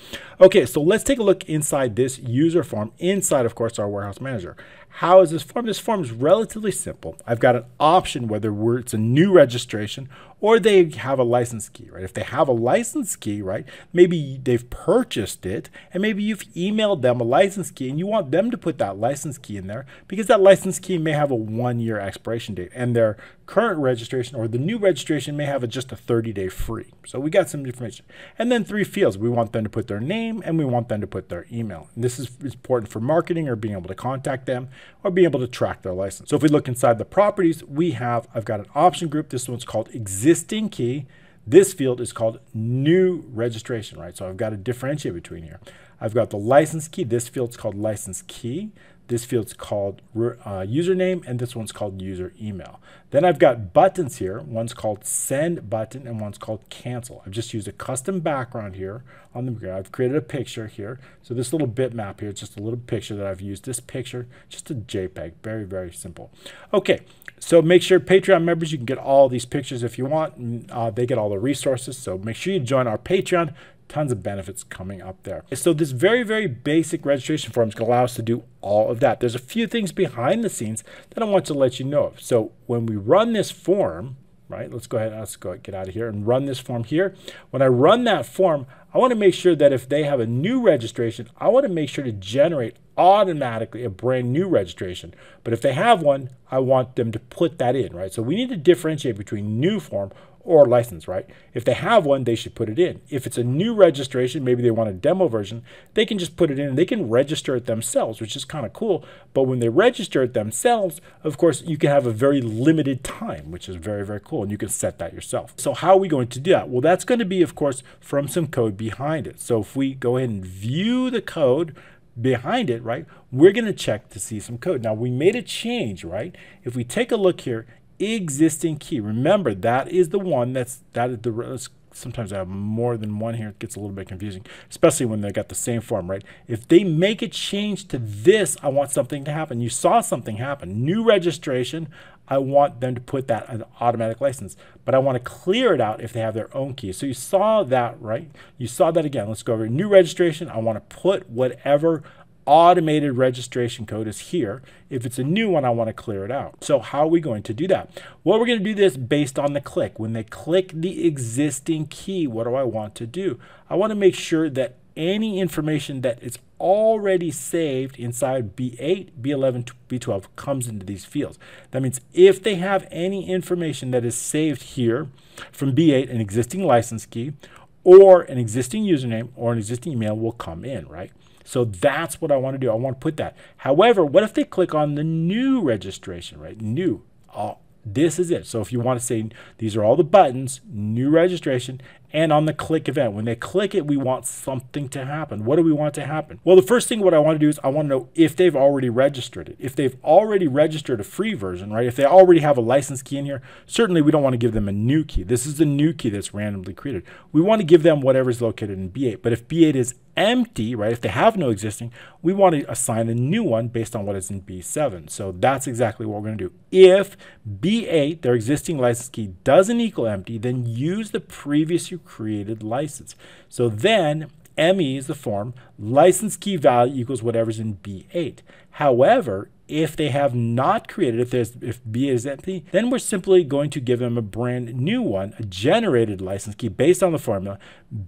Okay, so let's take a look inside this user form, inside, of course, our warehouse manager. How is this form? This form is relatively simple. I've got an option whether we're, it's a new registration or they have a license key, right? If they have a license key, right, maybe they've purchased it and maybe you've emailed them a license key and you want them to put that license key in there because that license key may have a one-year expiration date and their current registration or the new registration may have a, just a thirty-day free. So we got some information. And then three fields. We want them to put their name and we want them to put their email. And this is important for marketing or being able to contact them or be able to track their license. So if we look inside the properties, we have, I've got an option group. This one's called existing key. This field is called new registration, right? So I've got to differentiate between here. I've got the license key. This field's called license key. This field's called uh, username, and this one's called user email. Then I've got buttons here. One's called send button, and one's called cancel. I've just used a custom background here on the background. I've created a picture here. So this little bitmap here, it's just a little picture that I've used. This picture, just a JPEG, very, very simple. Okay, so make sure Patreon members, you can get all these pictures if you want. Uh, they get all the resources, so make sure you join our Patreon. Tons of benefits coming up there. So this very, very basic registration form is going to allow us to do all of that. There's a few things behind the scenes that I want to let you know of. So when we run this form, right, let's go ahead, let's go ahead, get out of here and run this form here. When I run that form, I want to make sure that if they have a new registration, I want to make sure to generate automatically a brand new registration. But if they have one, I want them to put that in, right? So we need to differentiate between new form or license, right? If they have one, they should put it in. If it's a new registration, maybe they want a demo version, they can just put it in and they can register it themselves, which is kind of cool. But when they register it themselves, of course, you can have a very limited time, which is very, very cool. And you can set that yourself. So how are we going to do that? Well, that's going to be, of course, from some code behind it. So if we go ahead and view the code behind it, right, we're going to check to see some code. Now we made a change, right? If we take a look here, existing key, remember that is the one that's that is the sometimes I have more than one here. It gets a little bit confusing, especially when they got the same form, right? If they make a change to this, I want something to happen. You saw something happen. New registration, I want them to put that as an automatic license, but I want to clear it out if they have their own key. So you saw that, right? You saw that again. Let's go over new registration. I want to put whatever automated registration code is here. If it's a new one, I want to clear it out. So how are we going to do that? Well, we're going to do this based on the click. When they click the existing key, what do I want to do? I want to make sure that any information that is already saved inside B eight, B eleven, B twelve comes into these fields. That means if they have any information that is saved here from B eight, an existing license key or an existing username or an existing email will come in, right? So that's what I want to do. I want to put that. However, what if they click on the new registration, right? New. Oh, this is it. So if you want to say these are all the buttons, new registration, and on the click event, when they click it, we want something to happen. What do we want to happen? Well, the first thing what I want to do is I want to know if they've already registered it. If they've already registered a free version, right? If they already have a license key in here, certainly we don't want to give them a new key. This is the new key that's randomly created. We want to give them whatever's located in B eight. But if B eight is empty, right, if they have no existing, we want to assign a new one based on what is in B seven. So that's exactly what we're going to do. If B eight, their existing license key, doesn't equal empty, then use the previously created license. So then M E is the form, license key value equals whatever's in B eight. However, if they have not created, if there's, if B is empty, then we're simply going to give them a brand new one, a generated license key based on the formula,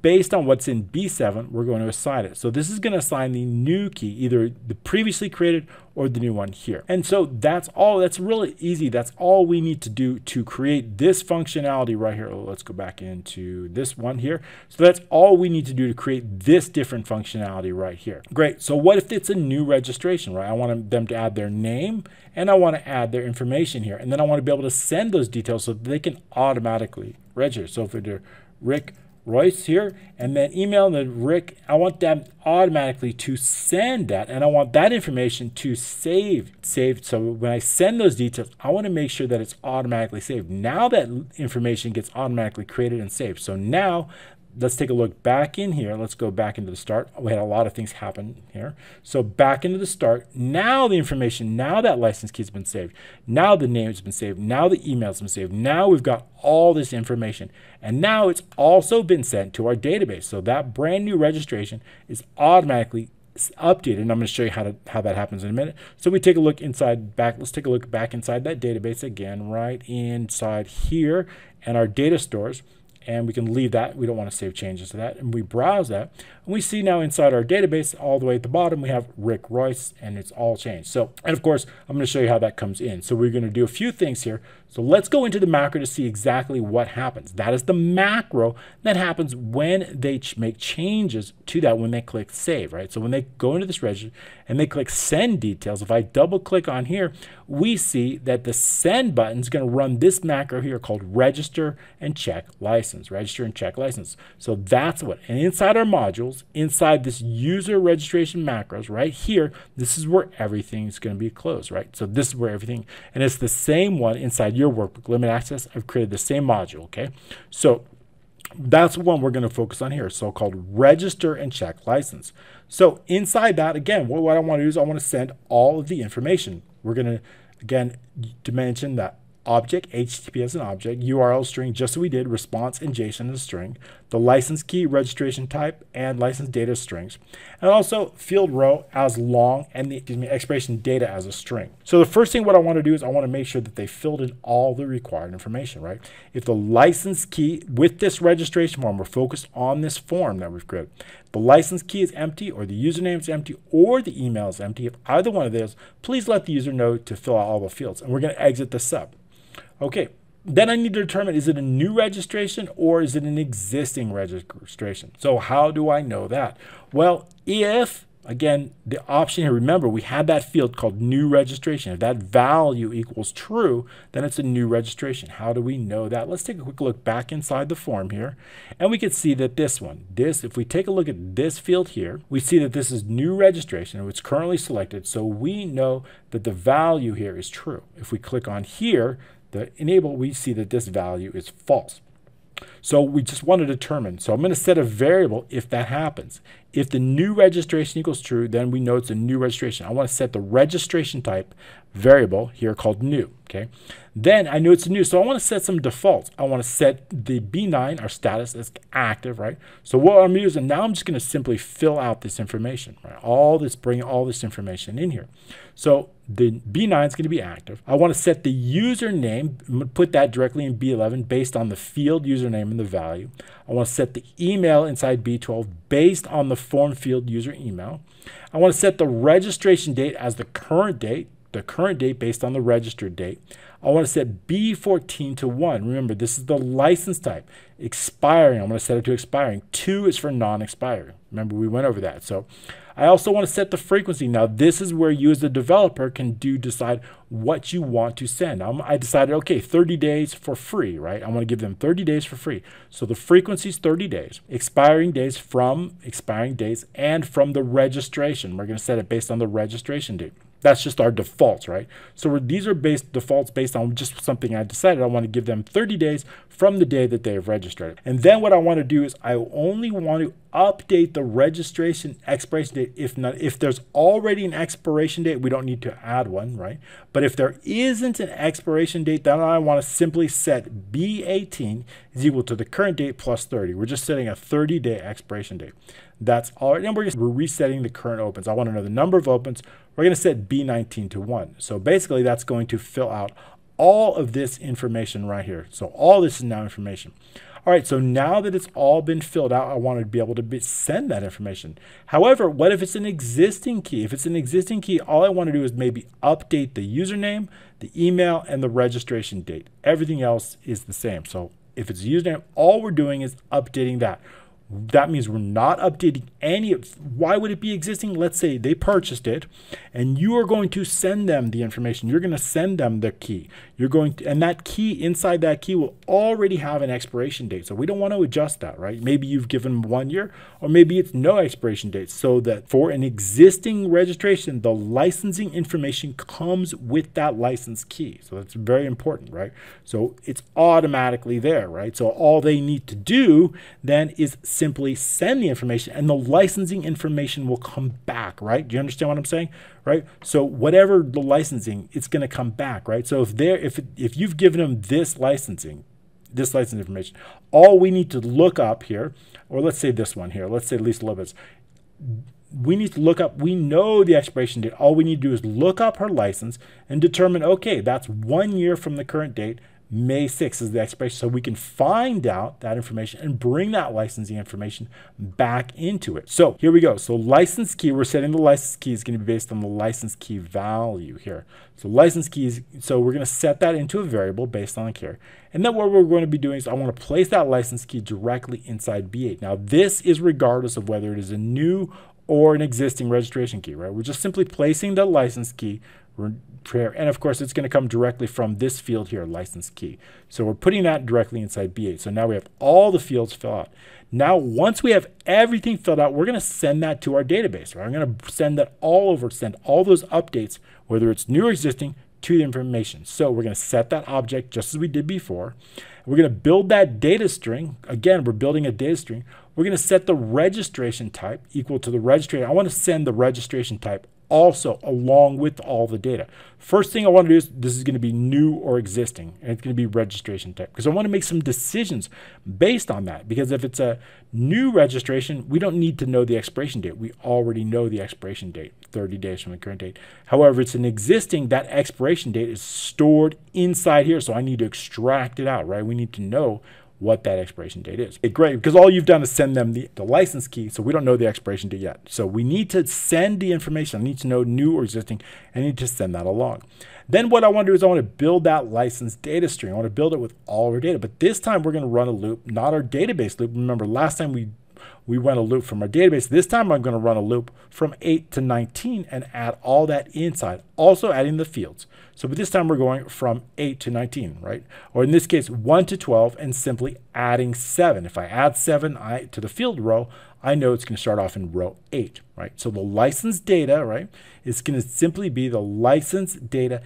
based on what's in B seven, we're going to assign it. So this is going to assign the new key, either the previously created or the new one here. And so that's all, that's really easy. That's all we need to do to create this functionality right here. Let's go back into this one here. So that's all we need to do to create this different functionality right here. Great. So what if it's a new registration, right? I want them to add their name and I want to add their information here. And then I want to be able to send those details so that they can automatically register. So if they're Rick Royce here, and then email the Rick, I want them automatically to send that, and I want that information to save, saved. So when I send those details, I want to make sure that it's automatically saved. Now that information gets automatically created and saved. So now let's take a look back in here. Let's go back into the start. We had a lot of things happen here. So back into the start. Now the information, now that license key has been saved. Now the name has been saved. Now the email has been saved. Now we've got all this information. And now it's also been sent to our database. So that brand new registration is automatically updated. And I'm going to show you how to, how that happens in a minute. So we take a look inside back. Let's take a look back inside that database again, right inside here and our data stores. And we can leave that. We don't want to save changes to that. And we browse that. And we see now inside our database, all the way at the bottom, we have Rick Royce, and it's all changed. So, and of course, I'm going to show you how that comes in. So we're going to do a few things here. So let's go into the macro to see exactly what happens. That is the macro that happens when they ch make changes to that, when they click save, right? So when they go into this register and they click send details, if I double click on here, we see that the send button is going to run this macro here called register and check license. Register and check license. So that's what, and inside our modules, inside this user registration macros right here, this is where everything's going to be closed, right? So this is where everything, and it's the same one inside your workbook, limit access. I've created the same module, okay? So that's one we're going to focus on here, so-called register and check license. So inside that, again, what, what I want to do is I want to send all of the information. We're going to, again, dimension that object, H T T P as an object, U R L string, just so we did, response and JSON as a string, the license key, registration type, and license data strings, and also field row as long, and the excuse me, expiration data as a string. So the first thing what I want to do is I want to make sure that they filled in all the required information, right? If the license key with this registration form, we're focused on this form that we've created, the license key is empty, or the username is empty, or the email is empty, if either one of those, please let the user know to fill out all the fields, and we're going to exit this sub. Okay, then I need to determine, is it a new registration or is it an existing registration? So how do I know that? Well, if, again, the option here, remember, we had that field called new registration. If that value equals true, then it's a new registration. How do we know that? Let's take a quick look back inside the form here. And we can see that this one, this, if we take a look at this field here, we see that this is new registration and it's currently selected. So we know that the value here is true. If we click on here, the enable, we see that this value is false. So we just want to determine. So I'm going to set a variable if that happens. If the new registration equals true, then we know it's a new registration. I want to set the registration type variable here called new, okay? Then I know it's new, so I want to set some defaults. I want to set the B nine, our status, as active, right? So what I'm using, now I'm just going to simply fill out this information, right? All this, bring all this information in here. So the B nine is going to be active. I want to set the username, I'm going to put that directly in B eleven based on the field username and the value. I want to set the email inside B twelve based on the form field user email. I want to set the registration date as the current date, the current date based on the registered date. I want to set B fourteen to one. Remember, this is the license type. Expiring, I want to set it to expiring. Two is for non-expiring. Remember, we went over that. So I also want to set the frequency. Now, this is where you as the developer can do decide what you want to send. I'm, I decided, okay, thirty days for free, right? I want to give them thirty days for free. So the frequency is thirty days, expiring days from expiring days, and from the registration. We're going to set it based on the registration date. That's just our defaults, right? So we're, these are based defaults based on just something I decided. I want to give them thirty days from the day that they have registered. And then what I want to do is I only want to update the registration expiration date if not if there's already an expiration date. We don't need to add one, right? But if there isn't an expiration date, then I want to simply set B eighteen is equal to the current date plus thirty. We're just setting a thirty day expiration date. That's all right. And we're just we're resetting the current opens. I want to know the number of opens. We're going to set B nineteen to one. So basically that's going to fill out all of this information right here. So all this is now information. All right, so now that it's all been filled out, I want to be able to be send that information. However, what if it's an existing key? If it's an existing key, all I want to do is maybe update the username, the email, and the registration date. Everything else is the same. So if it's a username, all we're doing is updating that. That means we're not updating any. Why would it be existing? Let's say they purchased it and you are going to send them the information. You're going to send them the key. You're going to, and that key, inside that key will already have an expiration date. So we don't want to adjust that, right? Maybe you've given one year or maybe it's no expiration date. So that for an existing registration, the licensing information comes with that license key. So that's very important, right? So it's automatically there, right? So all they need to do then is simply send the information and the licensing information will come back, right? Do you understand what I'm saying? Right? So whatever the licensing, it's going to come back, right? So if there, if, if you've given them this licensing, this license information, all we need to look up here, or let's say this one here, let's say at least a little bit, we need to look up, we know the expiration date. All we need to do is look up her license and determine, okay, that's one year from the current date. May sixth is the expiration, so we can find out that information and bring that licensing information back into it. So here we go. So license key, we're setting the license key is going to be based on the license key value here. So license keys, so we're going to set that into a variable based on here. And then what we're going to be doing is I want to place that license key directly inside B eight. Now this is regardless of whether it is a new or an existing registration key, right? We're just simply placing the license key. And of course it's going to come directly from this field here, license key. So we're putting that directly inside B eight. So now we have all the fields filled out. Now once we have everything filled out, we're going to send that to our database, right? I'm going to send that all over, send all those updates, whether it's new or existing, to the information. So we're going to set that object just as we did before. We're going to build that data string. Again, we're building a data string. We're going to set the registration type equal to the registration. I want to send the registration type also along with all the data. First thing I want to do is this is going to be new or existing, and it's going to be registration type because I want to make some decisions based on that, because if it's a new registration, we don't need to know the expiration date. We already know the expiration date, thirty days from the current date. However, it's an existing, that expiration date is stored inside here, so I need to extract it out, right? We need to know what that expiration date is. It's great because all you've done is send them the, the license key, so we don't know the expiration date yet. So we need to send the information. I need to know new or existing. I need to send that along. Then what I want to do is I want to build that license data string. I want to build it with all our data, but this time we're going to run a loop, not our database loop. Remember last time we we went a loop from our database. This time I'm going to run a loop from eight to nineteen and add all that inside, also adding the fields. So but this time we're going from eight to nineteen, right? Or in this case, one to twelve and simply adding seven. If I add seven I, to the field row, I know it's going to start off in row eight, right? So the license data, right, is going to simply be the license data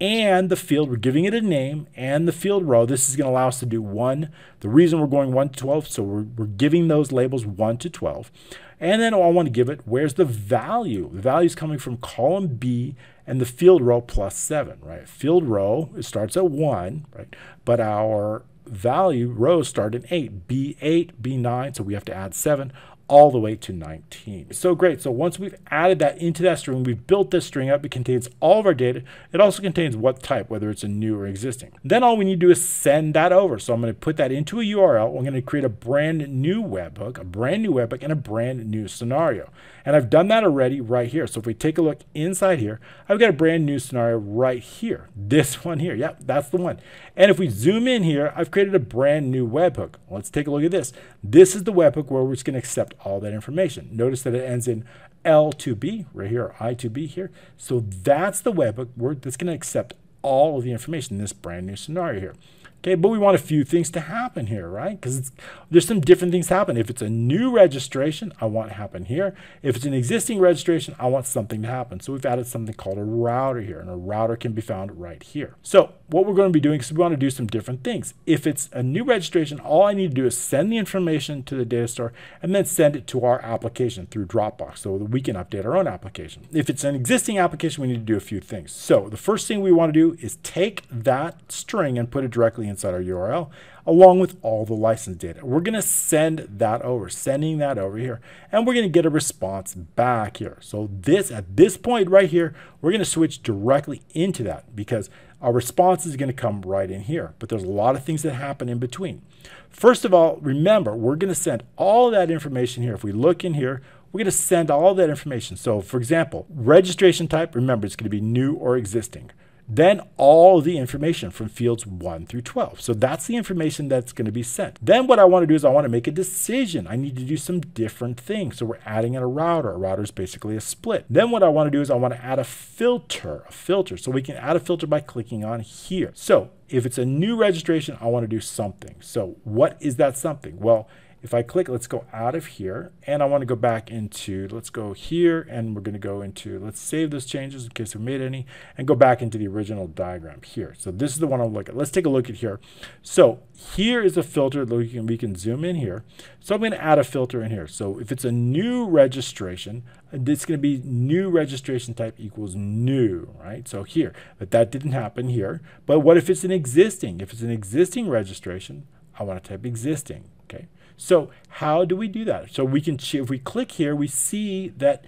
and the field, we're giving it a name, and the field row. This is going to allow us to do one. The reason we're going one to twelve, so we're, we're giving those labels one to twelve. And then I want to give it, where's the value? The value is coming from column B and the field row plus seven, right? Field row, it starts at one, right? But our value rows start at eight, B eight, B nine, so we have to add seven all the way to nineteen. So great. So once we've added that into that string, we've built this string up. It contains all of our data. It also contains what type, whether it's a new or existing. Then all we need to do is send that over. So I'm going to put that into a U R L. I'm going to create a brand new webhook, a brand new webhook, and a brand new scenario. And I've done that already right here. So if we take a look inside here, I've got a brand new scenario right here. This one here. Yep, that's the one. And if we zoom in here, I've created a brand new webhook. Let's take a look at this. This is the webhook where we're just going to accept all that information. Notice that it ends in L two B right here, I two B here. So that's the webhook that's going to accept all of the information in this brand new scenario here. Okay, but we want a few things to happen here, right? Because there's some different things to happen. If it's a new registration, I want it to happen here. If it's an existing registration, I want something to happen. So we've added something called a router here, and a router can be found right here. So what we're going to be doing is we want to do some different things. If it's a new registration, all I need to do is send the information to the data store and then send it to our application through Dropbox so that we can update our own application. If it's an existing application, we need to do a few things. So the first thing we want to do is take that string and put it directly in inside our U R L, along with all the license data. We're going to send that over, sending that over here, and we're going to get a response back here. So this, at this point right here, we're going to switch directly into that because our response is going to come right in here. But there's a lot of things that happen in between. First of all, remember, we're going to send all that information here. If we look in here, we're going to send all that information. So for example, registration type, remember, it's going to be new or existing. Then all the information from fields one through twelve. So that's the information that's going to be sent. Then what I want to do is I want to make a decision. I need to do some different things. So we're adding in a router. A router is basically a split. Then what I want to do is I want to add a filter, a filter. So we can add a filter by clicking on here. So if it's a new registration, I want to do something. So what is that something? Well, if I click, let's go out of here, and I want to go back into, let's go here, and we're going to go into, let's save those changes in case we made any, and go back into the original diagram here. So this is the one I'll look at. Let's take a look at here. So here is a filter that we can, we can zoom in here. So I'm going to add a filter in here. So if it's a new registration, it's going to be new registration type equals new, right? So here, but that didn't happen here. But what if it's an existing? If it's an existing registration, I want to type existing, okay? So how do we do that? So we can, if we click here, we see that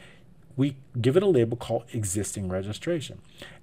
we give it a label called existing registration.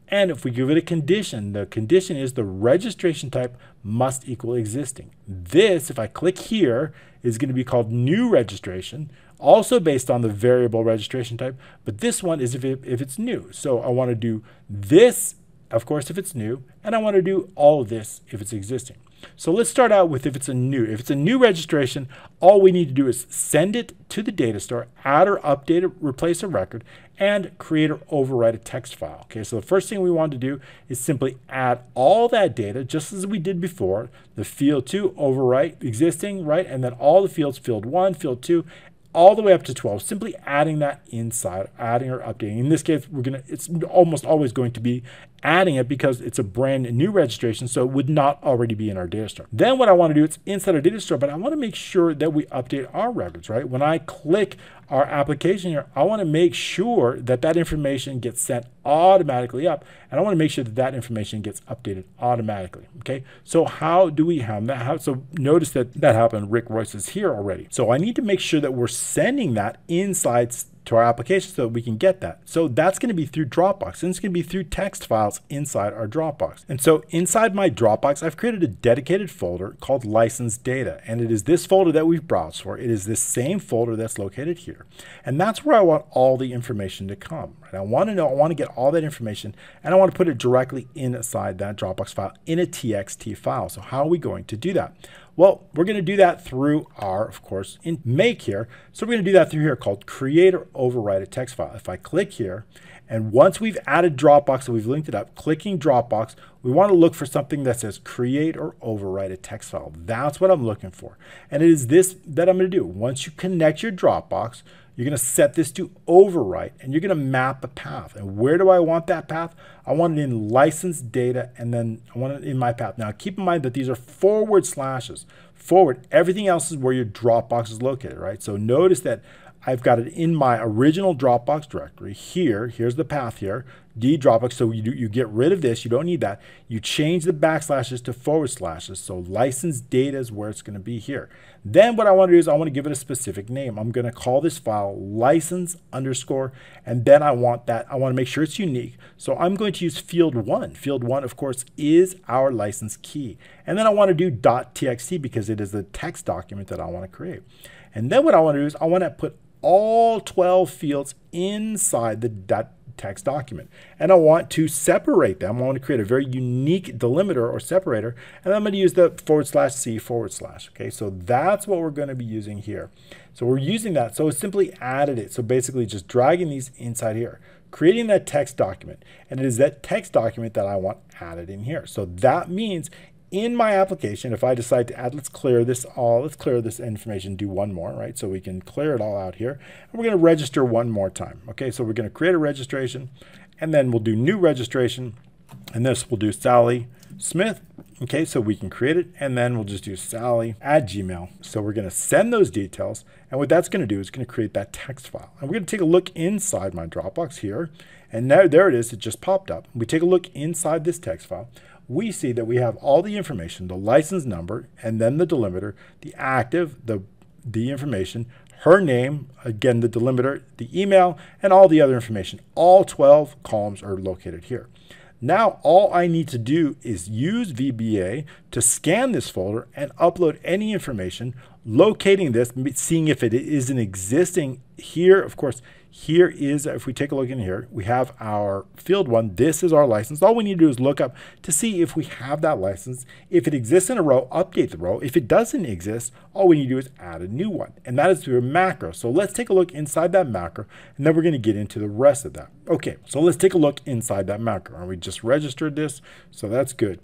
And if we give it a condition, the condition is the registration type must equal existing. This, if I click here, is going to be called new registration, also based on the variable registration type. But this one is if, it, if it's new. So I want to do this, of course, if it's new, and I want to do all of this if it's existing. So let's start out with if it's a new. If it's a new registration, all we need to do is send it to the data store, add or update or replace a record, and create or overwrite a text file. Okay, so the first thing we want to do is simply add all that data, just as we did before. The field two, overwrite existing, right? And then all the fields, field one, field two, all the way up to twelve, simply adding that inside, adding or updating. In this case, we're gonna, it's almost always going to be adding it because it's a brand new registration, so it would not already be in our data store. Then what I wanna do, it's inside our data store, but I wanna make sure that we update our records, right? When I click our application here, I wanna make sure that that information gets sent automatically up, and I wanna make sure that that information gets updated automatically, okay? So how do we have that? How, so notice that that happened, Rick Royce is here already. So I need to make sure that we're sending that inside to our application so that we can get that. So that's going to be through Dropbox, and it's going to be through text files inside our Dropbox. And so inside my Dropbox, I've created a dedicated folder called license data, and it is this folder that we've browsed for. It is this same folder that's located here, and that's where I want all the information to come, right? I want to know, I want to get all that information, and I want to put it directly inside that Dropbox file in a T X T file. So how are we going to do that? Well, we're going to do that through our, of course, in Make here. So we're going to do that through here called create or overwrite a text file. If I click here, and once we've added Dropbox and we've linked it up, clicking Dropbox, we want to look for something that says create or overwrite a text file. That's what I'm looking for. And it is this that I'm going to do. Once you connect your Dropbox, you're going to set this to overwrite, and you're going to map a path. And where do I want that path? I want it in license data, and then I want it in my path. Now keep in mind that these are forward slashes. Forward, everything else is where your Dropbox is located, right? So notice that I've got it in my original Dropbox directory here. Here's the path here, D Dropbox. So you, do, you get rid of this. You don't need that. You change the backslashes to forward slashes. So license data is where it's going to be here. Then what I want to do is I want to give it a specific name. I'm going to call this file license underscore, and then I want that. I want to make sure it's unique. So I'm going to use field one. Field one, of course, is our license key. And then I want to do .txt because it is the text document that I want to create. And then what I want to do is I want to put all twelve fields inside the text document. And I want to separate them. I want to create a very unique delimiter or separator. And I'm going to use the forward slash C forward slash. Okay, so that's what we're going to be using here. So we're using that. So it simply added it. So basically just dragging these inside here, creating that text document. And it is that text document that I want added in here. So that means in my application, if I decide to add, let's clear this all, let's clear this information, do one more, right? So we can clear it all out here. And we're going to register one more time. Okay, so we're going to create a registration, and then we'll do new registration. And this will do Sally Smith. Okay, so we can create it, and then we'll just do Sally at Gmail. So we're going to send those details, and what that's going to do is going to create that text file. And we're going to take a look inside my Dropbox here, and now there it is. It just popped up. We take a look inside this text file. We see that we have all the information, the license number, and then the delimiter, the active, the the information, her name, again the delimiter, the email, and all the other information. All twelve columns are located here. Now all I need to do is use V B A to scan this folder and upload any information, locating this, seeing if it is an existing here. Of course, here is, if we take a look in here, we have our field one. This is our license. All we need to do is look up to see if we have that license. If it exists in a row, update the row. If it doesn't exist, all we need to do is add a new one. And that is through a macro. So let's take a look inside that macro, and then we're going to get into the rest of that. Okay, so let's take a look inside that macro. And we just registered this, so that's good.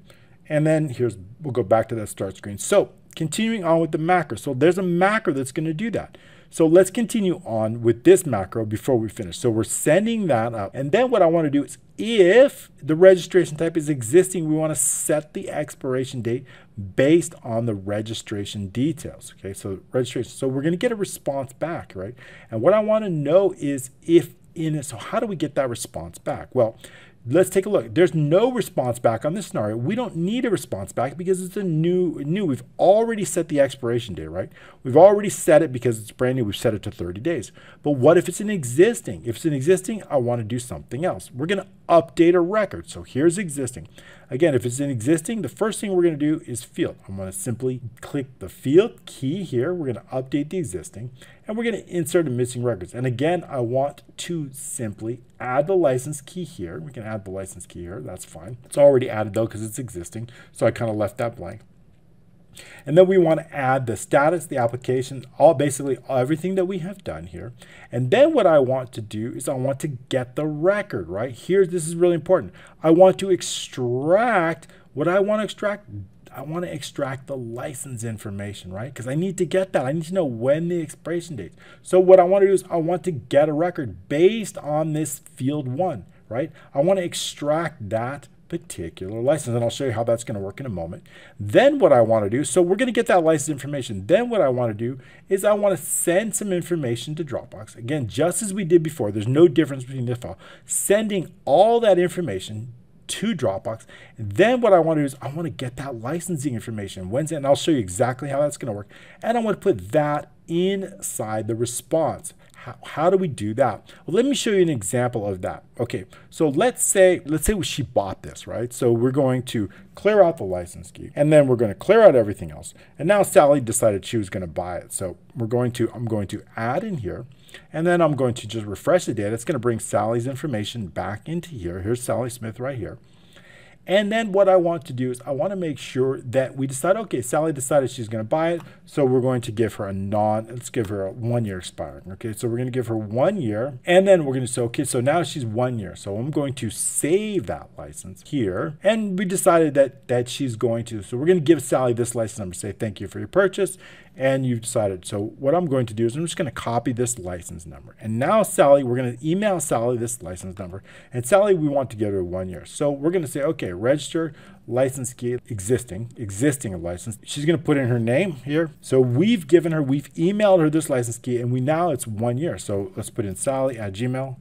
And then here's, we'll go back to that start screen. So continuing on with the macro. So there's a macro that's going to do that. So let's continue on with this macro before we finish. So we're sending that up. And then what I want to do is, if the registration type is existing, we want to set the expiration date based on the registration details. Okay, so registration. So we're going to get a response back, right? And what I want to know is if in it. So how do we get that response back? Well, let's take a look. There's no response back on this scenario. We don't need a response back because it's a new, new. We've already set the expiration date, right? We've already set it because it's brand new. We've set it to thirty days. But what if it's an existing? If it's an existing, I want to do something else. We're going to update a record. So here's existing. Again, if it's an existing, the first thing we're going to do is field. I'm going to simply click the field key here. We're going to update the existing, and we're going to insert a missing records. And again, I want to simply add the license key here. We can add the license key here. That's fine. It's already added though because it's existing. So I kind of left that blank. And then we want to add the status, the application, all basically everything that we have done here. And then what I want to do is I want to get the record, right? Here, this is really important. I want to extract what I want to extract. I want to extract the license information, right? Because I need to get that. I need to know when the expiration date. So what I want to do is I want to get a record based on this field one, right? I want to extract that particular license, and I'll show you how that's going to work in a moment. Then what I want to do, so we're going to get that license information. Then what I want to do is I want to send some information to Dropbox. Again, just as we did before, there's no difference between this file. Sending all that information to Dropbox. And then what I want to do is I want to get that licensing information Wednesday, and I'll show you exactly how that's going to work. And I want to put that inside the response. How, how do we do that? Well, let me show you an example of that. Okay, so let's say, let's say she bought this, right? So we're going to clear out the license key, and then we're going to clear out everything else. And now Sally decided she was going to buy it. So we're going to, I'm going to add in here, and then I'm going to just refresh the data. It's going to bring Sally's information back into here. Here's Sally Smith right here. And then what I want to do is I want to make sure that we decide, okay, Sally decided she's going to buy it. So we're going to give her a non, let's give her a one year expiring. Okay, so we're going to give her one year. And then we're going to say, okay, so now she's one year. So I'm going to save that license here. And we decided that that she's going to, so we're going to give Sally this license number, say, thank you for your purchase. And you've decided. So what I'm going to do is I'm just going to copy this license number. And now Sally, we're going to email Sally this license number. And Sally, we want to give her one year. So we're going to say, okay, register license key existing, existing license. She's going to put in her name here. So we've given her, we've emailed her this license key, and we now it's one year. So let's put in Sally at Gmail.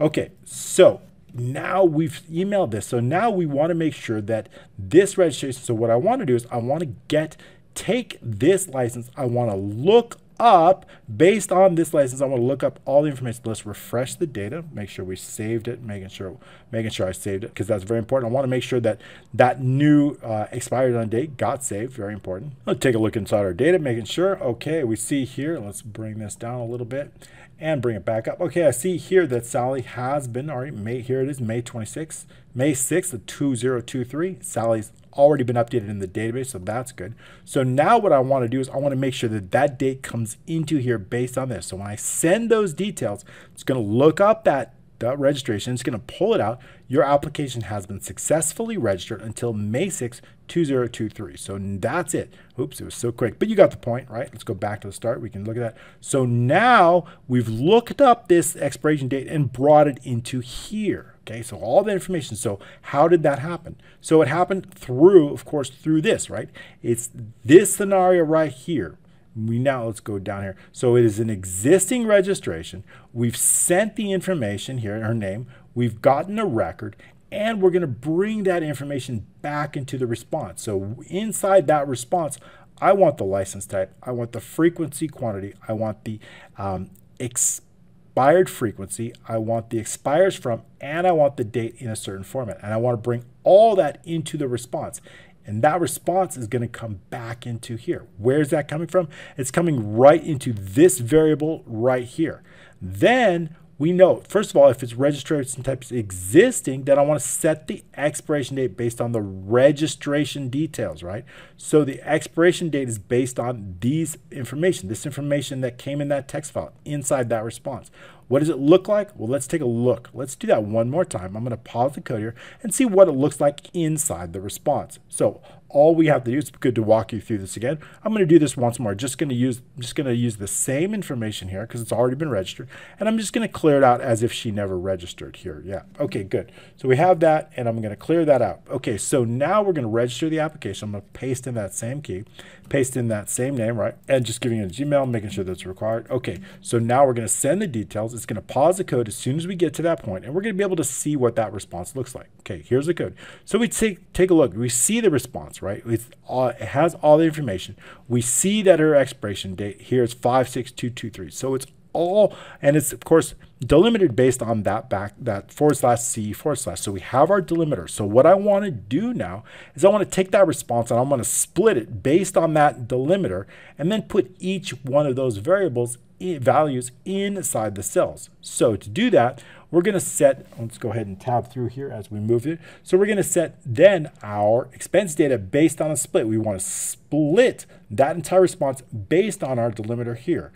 Okay, so now we've emailed this. So now we want to make sure that this registration. So what I want to do is I want to get, take this license. I want to look up based on this license. I want to look up all the information. Let's refresh the data, make sure we saved it, making sure, making sure I saved it because that's very important. I want to make sure that that new uh, expired on date got saved. Very important. Let's take a look inside our data, making sure, okay, we see here, let's bring this down a little bit and bring it back up. Okay, I see here that Sally has been, all right, May, here it is, May twenty-sixth, May sixth of two thousand twenty-three. Sally's already been updated in the database, so that's good. So now what I want to do is I want to make sure that that date comes into here based on this. So when I send those details, it's going to look up that registration, it's going to pull it out. Your application has been successfully registered until May sixth, two thousand twenty-three. So that's it. Oops, it was so quick, but you got the point, right? Let's go back to the start. We can look at that. So now we've looked up this expiration date and brought it into here. Okay, so all the information. So how did that happen? So it happened through, of course, through this, right? It's this scenario right here. We now let's go down here. So it is an existing registration. We've sent the information here, her name. We've gotten a record, and we're going to bring that information back into the response. So inside that response, I want the license type. I want the frequency quantity. I want the um, expired frequency. I want the expires from, and I want the date in a certain format. And I want to bring all that into the response. And that response is going to come back into here. Where's that coming from? It's coming right into this variable right here. Then we know, first of all, if it's registration type existing, then I want to set the expiration date based on the registration details, right? So the expiration date is based on these information, this information that came in that text file inside that response. What does it look like? Well, let's take a look. Let's do that one more time. I'm going to pause the code here and see what it looks like inside the response. So all we have to do, it's good to walk you through this again. I'm going to do this once more. Just going to use, just going to use the same information here because it's already been registered. And I'm just going to clear it out as if she never registered here. Yeah. Okay, good. So we have that and I'm going to clear that out. Okay, so now we're going to register the application. I'm going to paste in that same key, paste in that same name, right? And just giving it a Gmail, making sure that's required. Okay, so now we're going to send the details. It's going to pause the code as soon as we get to that point, and we're going to be able to see what that response looks like. Okay, here's the code. So we take take a look. We see the response, right? It's all, it has all the information. We see that her expiration date here is five six two two three. So it's all, and it's of course delimited based on that back that forward slash C forward slash. So we have our delimiter. So what I want to do now is I want to take that response and I want to split it based on that delimiter, and then put each one of those variables values inside the cells. So to do that, we're going to set, let's go ahead and tab through here as we move it. So we're going to set then our expense data based on a split. We want to split that entire response based on our delimiter here.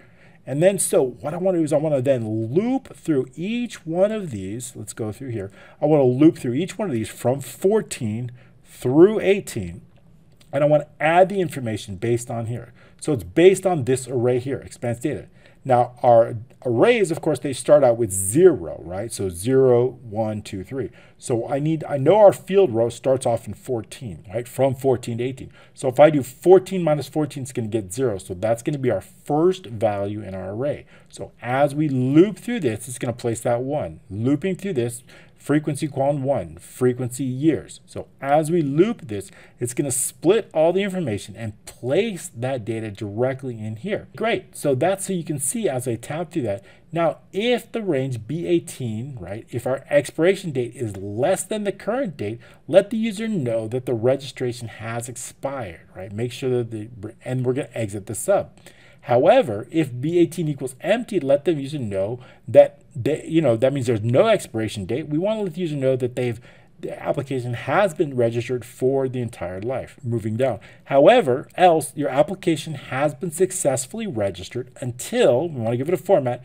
And then, so what I want to do is I want to then loop through each one of these. Let's go through here. I want to loop through each one of these from fourteen through eighteen. And I want to add the information based on here. So it's based on this array here, expense data. Now our arrays, of course, they start out with zero, right? So zero, one, two, three. So I need, I know our field row starts off in fourteen, right? From fourteen to eighteen. So if I do fourteen minus fourteen, it's going to get zero. So that's going to be our first value in our array. So as we loop through this, it's going to place that one. Looping through this, frequency quant one, frequency years. So as we loop this, it's going to split all the information and place that data directly in here. Great. So that's so you can see as I tap through that. Now, if the range be eighteen, right, if our expiration date is less than the current date, let the user know that the registration has expired, right? Make sure that the, and we're going to exit the sub. However, if B eighteen equals empty, let the user know that they, you know, that means there's no expiration date. We want to let the user know that they've, the application has been registered for the entire life. Moving down. However, else your application has been successfully registered until, we want to give it a format,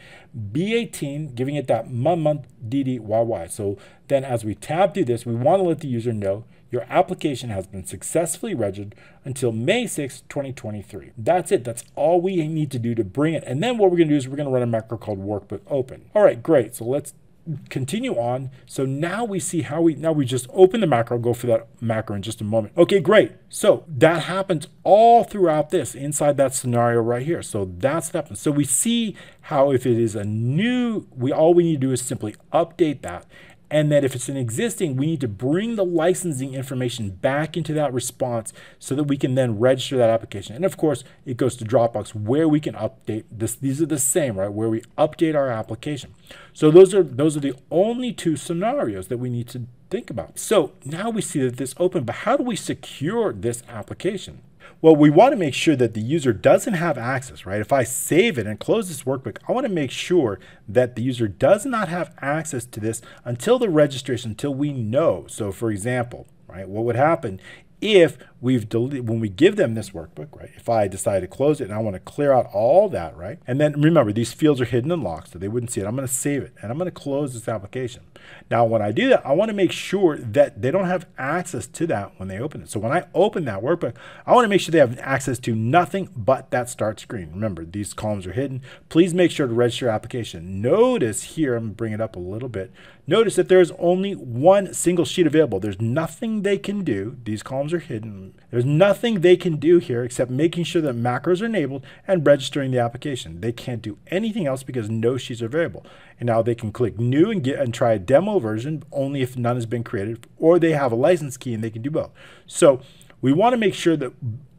B eighteen, giving it that month, D D Y Y. So then as we tab through this, we want to let the user know your application has been successfully registered until May sixth, twenty twenty-three. That's it. That's all we need to do to bring it. And then what we're going to do is we're going to run a macro called workbook open. All right, great. So let's continue on. So now we see how we, now we just open the macro, go for that macro in just a moment. Okay, great. So that happens all throughout this inside that scenario right here. So that's that happens. So we see how if it is a new, we all we need to do is simply update that. And that if it's an existing, we need to bring the licensing information back into that response so that we can then register that application. And of course, it goes to Dropbox where we can update this. These are the same, right? Where we update our application. So those are those are the only two scenarios that we need to think about. So now we see that this open, but how do we secure this application? Well, we want to make sure that the user doesn't have access, right? If I save it and close this workbook, I want to make sure that the user does not have access to this until the registration, until we know. So for example, right, what would happen if we've deleted, when we give them this workbook, right? If I decide to close it and I want to clear out all that, right? And then remember, these fields are hidden and locked, so they wouldn't see it. I'm going to save it and I'm going to close this application. Now, when I do that, I want to make sure that they don't have access to that when they open it. So when I open that workbook, I want to make sure they have access to nothing but that start screen. Remember, these columns are hidden. Please make sure to register your application. Notice here, I'm going to bring it up a little bit. Notice that there's only one single sheet available. There's nothing they can do. These columns are hidden. There's nothing they can do here except making sure that macros are enabled and registering the application. They can't do anything else because no sheets are available. And now they can click new and get and try a demo version only if none has been created, or they have a license key and they can do both. So we want to make sure that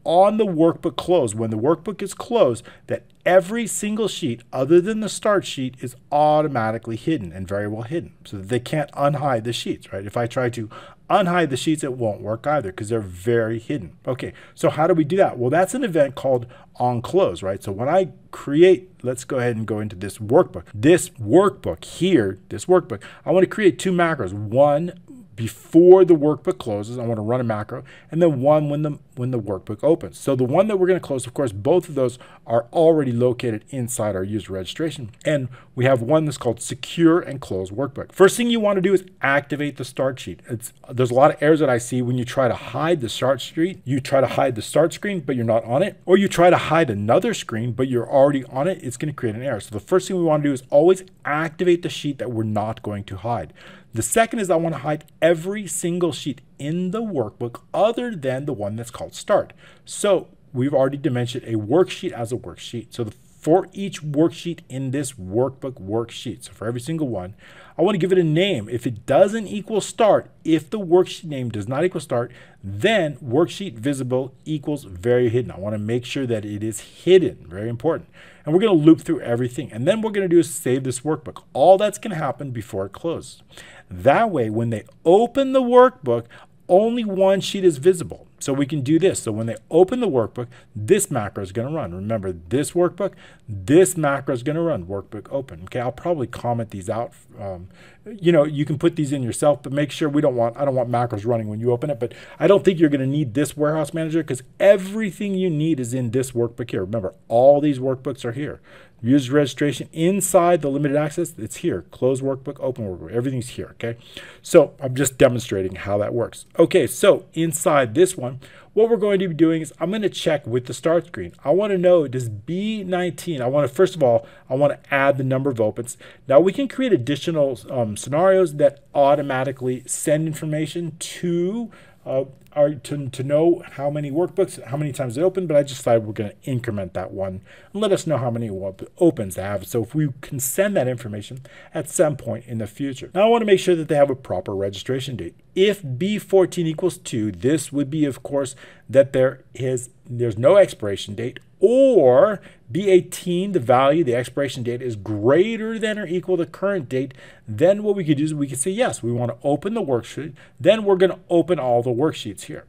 on the workbook close, when the workbook is closed, that every single sheet other than the start sheet is automatically hidden and variable hidden so that they can't unhide the sheets, right? If I try to unhide the sheets, it won't work either because they're very hidden. Okay, so how do we do that? Well, that's an event called on close, right? So when I create, let's go ahead and go into this workbook. This workbook here, this workbook, I want to create two macros. One before the workbook closes, I want to run a macro, and then one when the when the workbook opens. So the one that we're going to close, of course, both of those are already located inside our user registration. And we have one that's called secure and close workbook. First thing you want to do is activate the start sheet. It's, there's a lot of errors that I see when you try to hide the start sheet. You try to hide the start screen, but you're not on it, or you try to hide another screen, but you're already on it. It's going to create an error. So the first thing we want to do is always activate the sheet that we're not going to hide. The second is I want to hide every single sheet in the workbook other than the one that's called start. So we've already dimensioned a worksheet as a worksheet. So the, for each worksheet in this workbook worksheet, so for every single one, I want to give it a name. If it doesn't equal start, if the worksheet name does not equal start, then worksheet visible equals very hidden. I want to make sure that it is hidden, very important. And we're going to loop through everything. And then what we're going to do is save this workbook. All that's going to happen before it closes. That way, when they open the workbook, only one sheet is visible. So we can do this. So when they open the workbook, this macro is going to run. Remember, this workbook, this macro is going to run, workbook open. Okay, I'll probably comment these out. Um, you know, you can put these in yourself, but make sure we don't want, I don't want macros running when you open it, but I don't think you're going to need this warehouse manager because everything you need is in this workbook here. Remember, all these workbooks are here. User registration inside the limited access, it's here. Close workbook, open workbook, everything's here, okay? So I'm just demonstrating how that works. Okay, so inside this one, what we're going to be doing is I'm going to check with the start screen. I want to know, does B nineteen, I want to, first of all, I want to add the number of opens. Now we can create additional um, scenarios that automatically send information to Uh, are to, to know how many workbooks, how many times they open, but I just decided we're going to increment that one and let us know how many opens they have. So if we can send that information at some point in the future. Now I want to make sure that they have a proper registration date. If B fourteen equals two, this would be, of course, that there is there's no expiration date, or B eighteen, the value, the expiration date is greater than or equal to the current date. Then what we could do is we could say, yes, we want to open the worksheet. Then we're going to open all the worksheets here.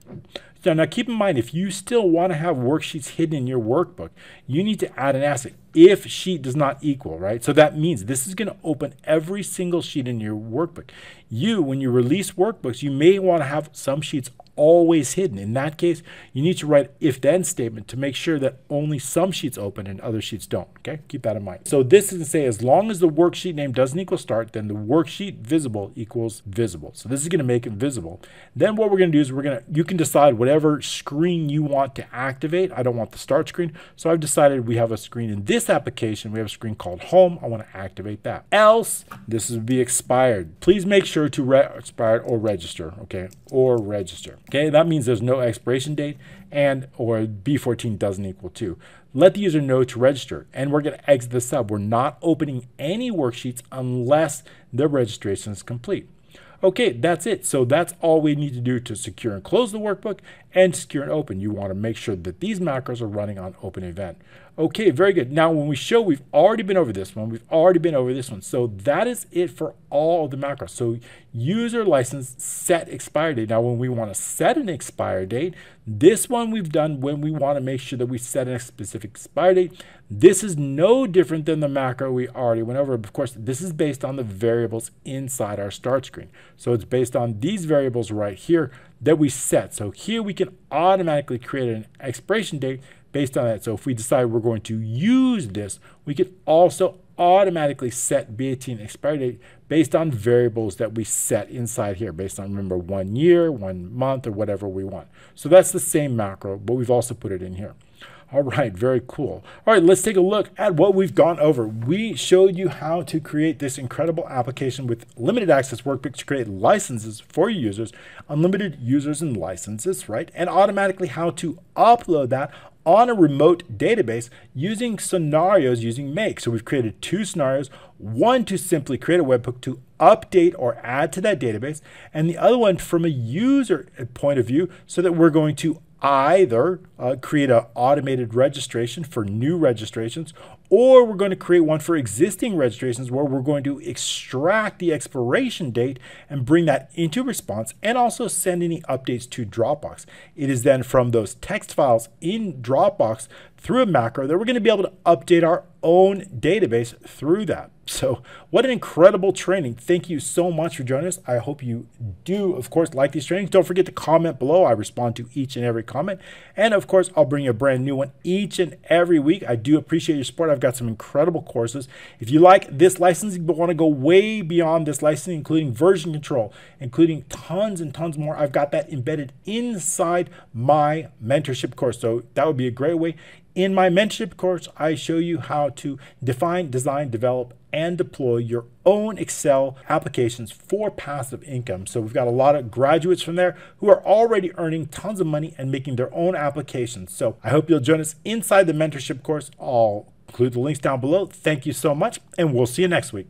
So now keep in mind, if you still want to have worksheets hidden in your workbook, you need to add an asterisk. If sheet does not equal, right? So that means this is going to open every single sheet in your workbook. You, when you release workbooks, you may want to have some sheets always hidden. In that case, you need to write if-then statement to make sure that only some sheets open and other sheets don't, okay? Keep that in mind. So this is to say, as long as the worksheet name doesn't equal start, then the worksheet visible equals visible. So this is going to make it visible. Then what we're going to do is we're going to, you can decide whatever screen you want to activate. I don't want the start screen. So I've decided we have a screen in this application. We have a screen called home. I want to activate that. Else, this would be expired. Please make sure to re expire or register, okay? Or register. Okay, that means there's no expiration date and or B fourteen doesn't equal two. Let the user know to register, and we're going to exit the sub. We're not opening any worksheets unless the registration is complete. Okay, that's it. So that's all we need to do to secure and close the workbook and secure and open. You want to make sure that these macros are running on open event. Okay, very good. Now, when we show, we've already been over this one. We've already been over this one. So that is it for all the macros. So user license, set expire date. Now, when we want to set an expire date, this one we've done when we want to make sure that we set a specific expire date. This is no different than the macro we already went over. Of course, this is based on the variables inside our start screen. So it's based on these variables right here. that we set. So here we can automatically create an expiration date based on that. So if we decide we're going to use this, we can also automatically set V A T and expiry date based on variables that we set inside here, based on, remember, one year, one month, or whatever we want. So that's the same macro, but we've also put it in here. All right, very cool. All right, let's take a look at what we've gone over. We showed you how to create this incredible application with limited access workbook to create licenses for your users, unlimited users and licenses, right? And automatically how to upload that on a remote database using scenarios using Make. So we've created two scenarios, one to simply create a webhook to update or add to that database, and the other one from a user point of view, so that we're going to either uh, create an automated registration for new registrations, or we're going to create one for existing registrations where we're going to extract the expiration date and bring that into response and also send any updates to Dropbox. It is then from those text files in Dropbox through a macro that we're going to be able to update our own database through that. So what an incredible training. Thank you so much for joining us. I hope you do, of course, like these trainings. Don't forget to comment below. I respond to each and every comment. And of course, I'll bring you a brand new one each and every week. I do appreciate your support. I've got some incredible courses. If you like this licensing but want to go way beyond this licensing, including version control, including tons and tons more, I've got that embedded inside my mentorship course. So that would be a great way. In my mentorship course, I show you how to define, design, develop, and deploy your own Excel applications for passive income. So we've got a lot of graduates from there who are already earning tons of money and making their own applications. So I hope you'll join us inside the mentorship course. I'll include the links down below. Thank you so much, and we'll see you next week.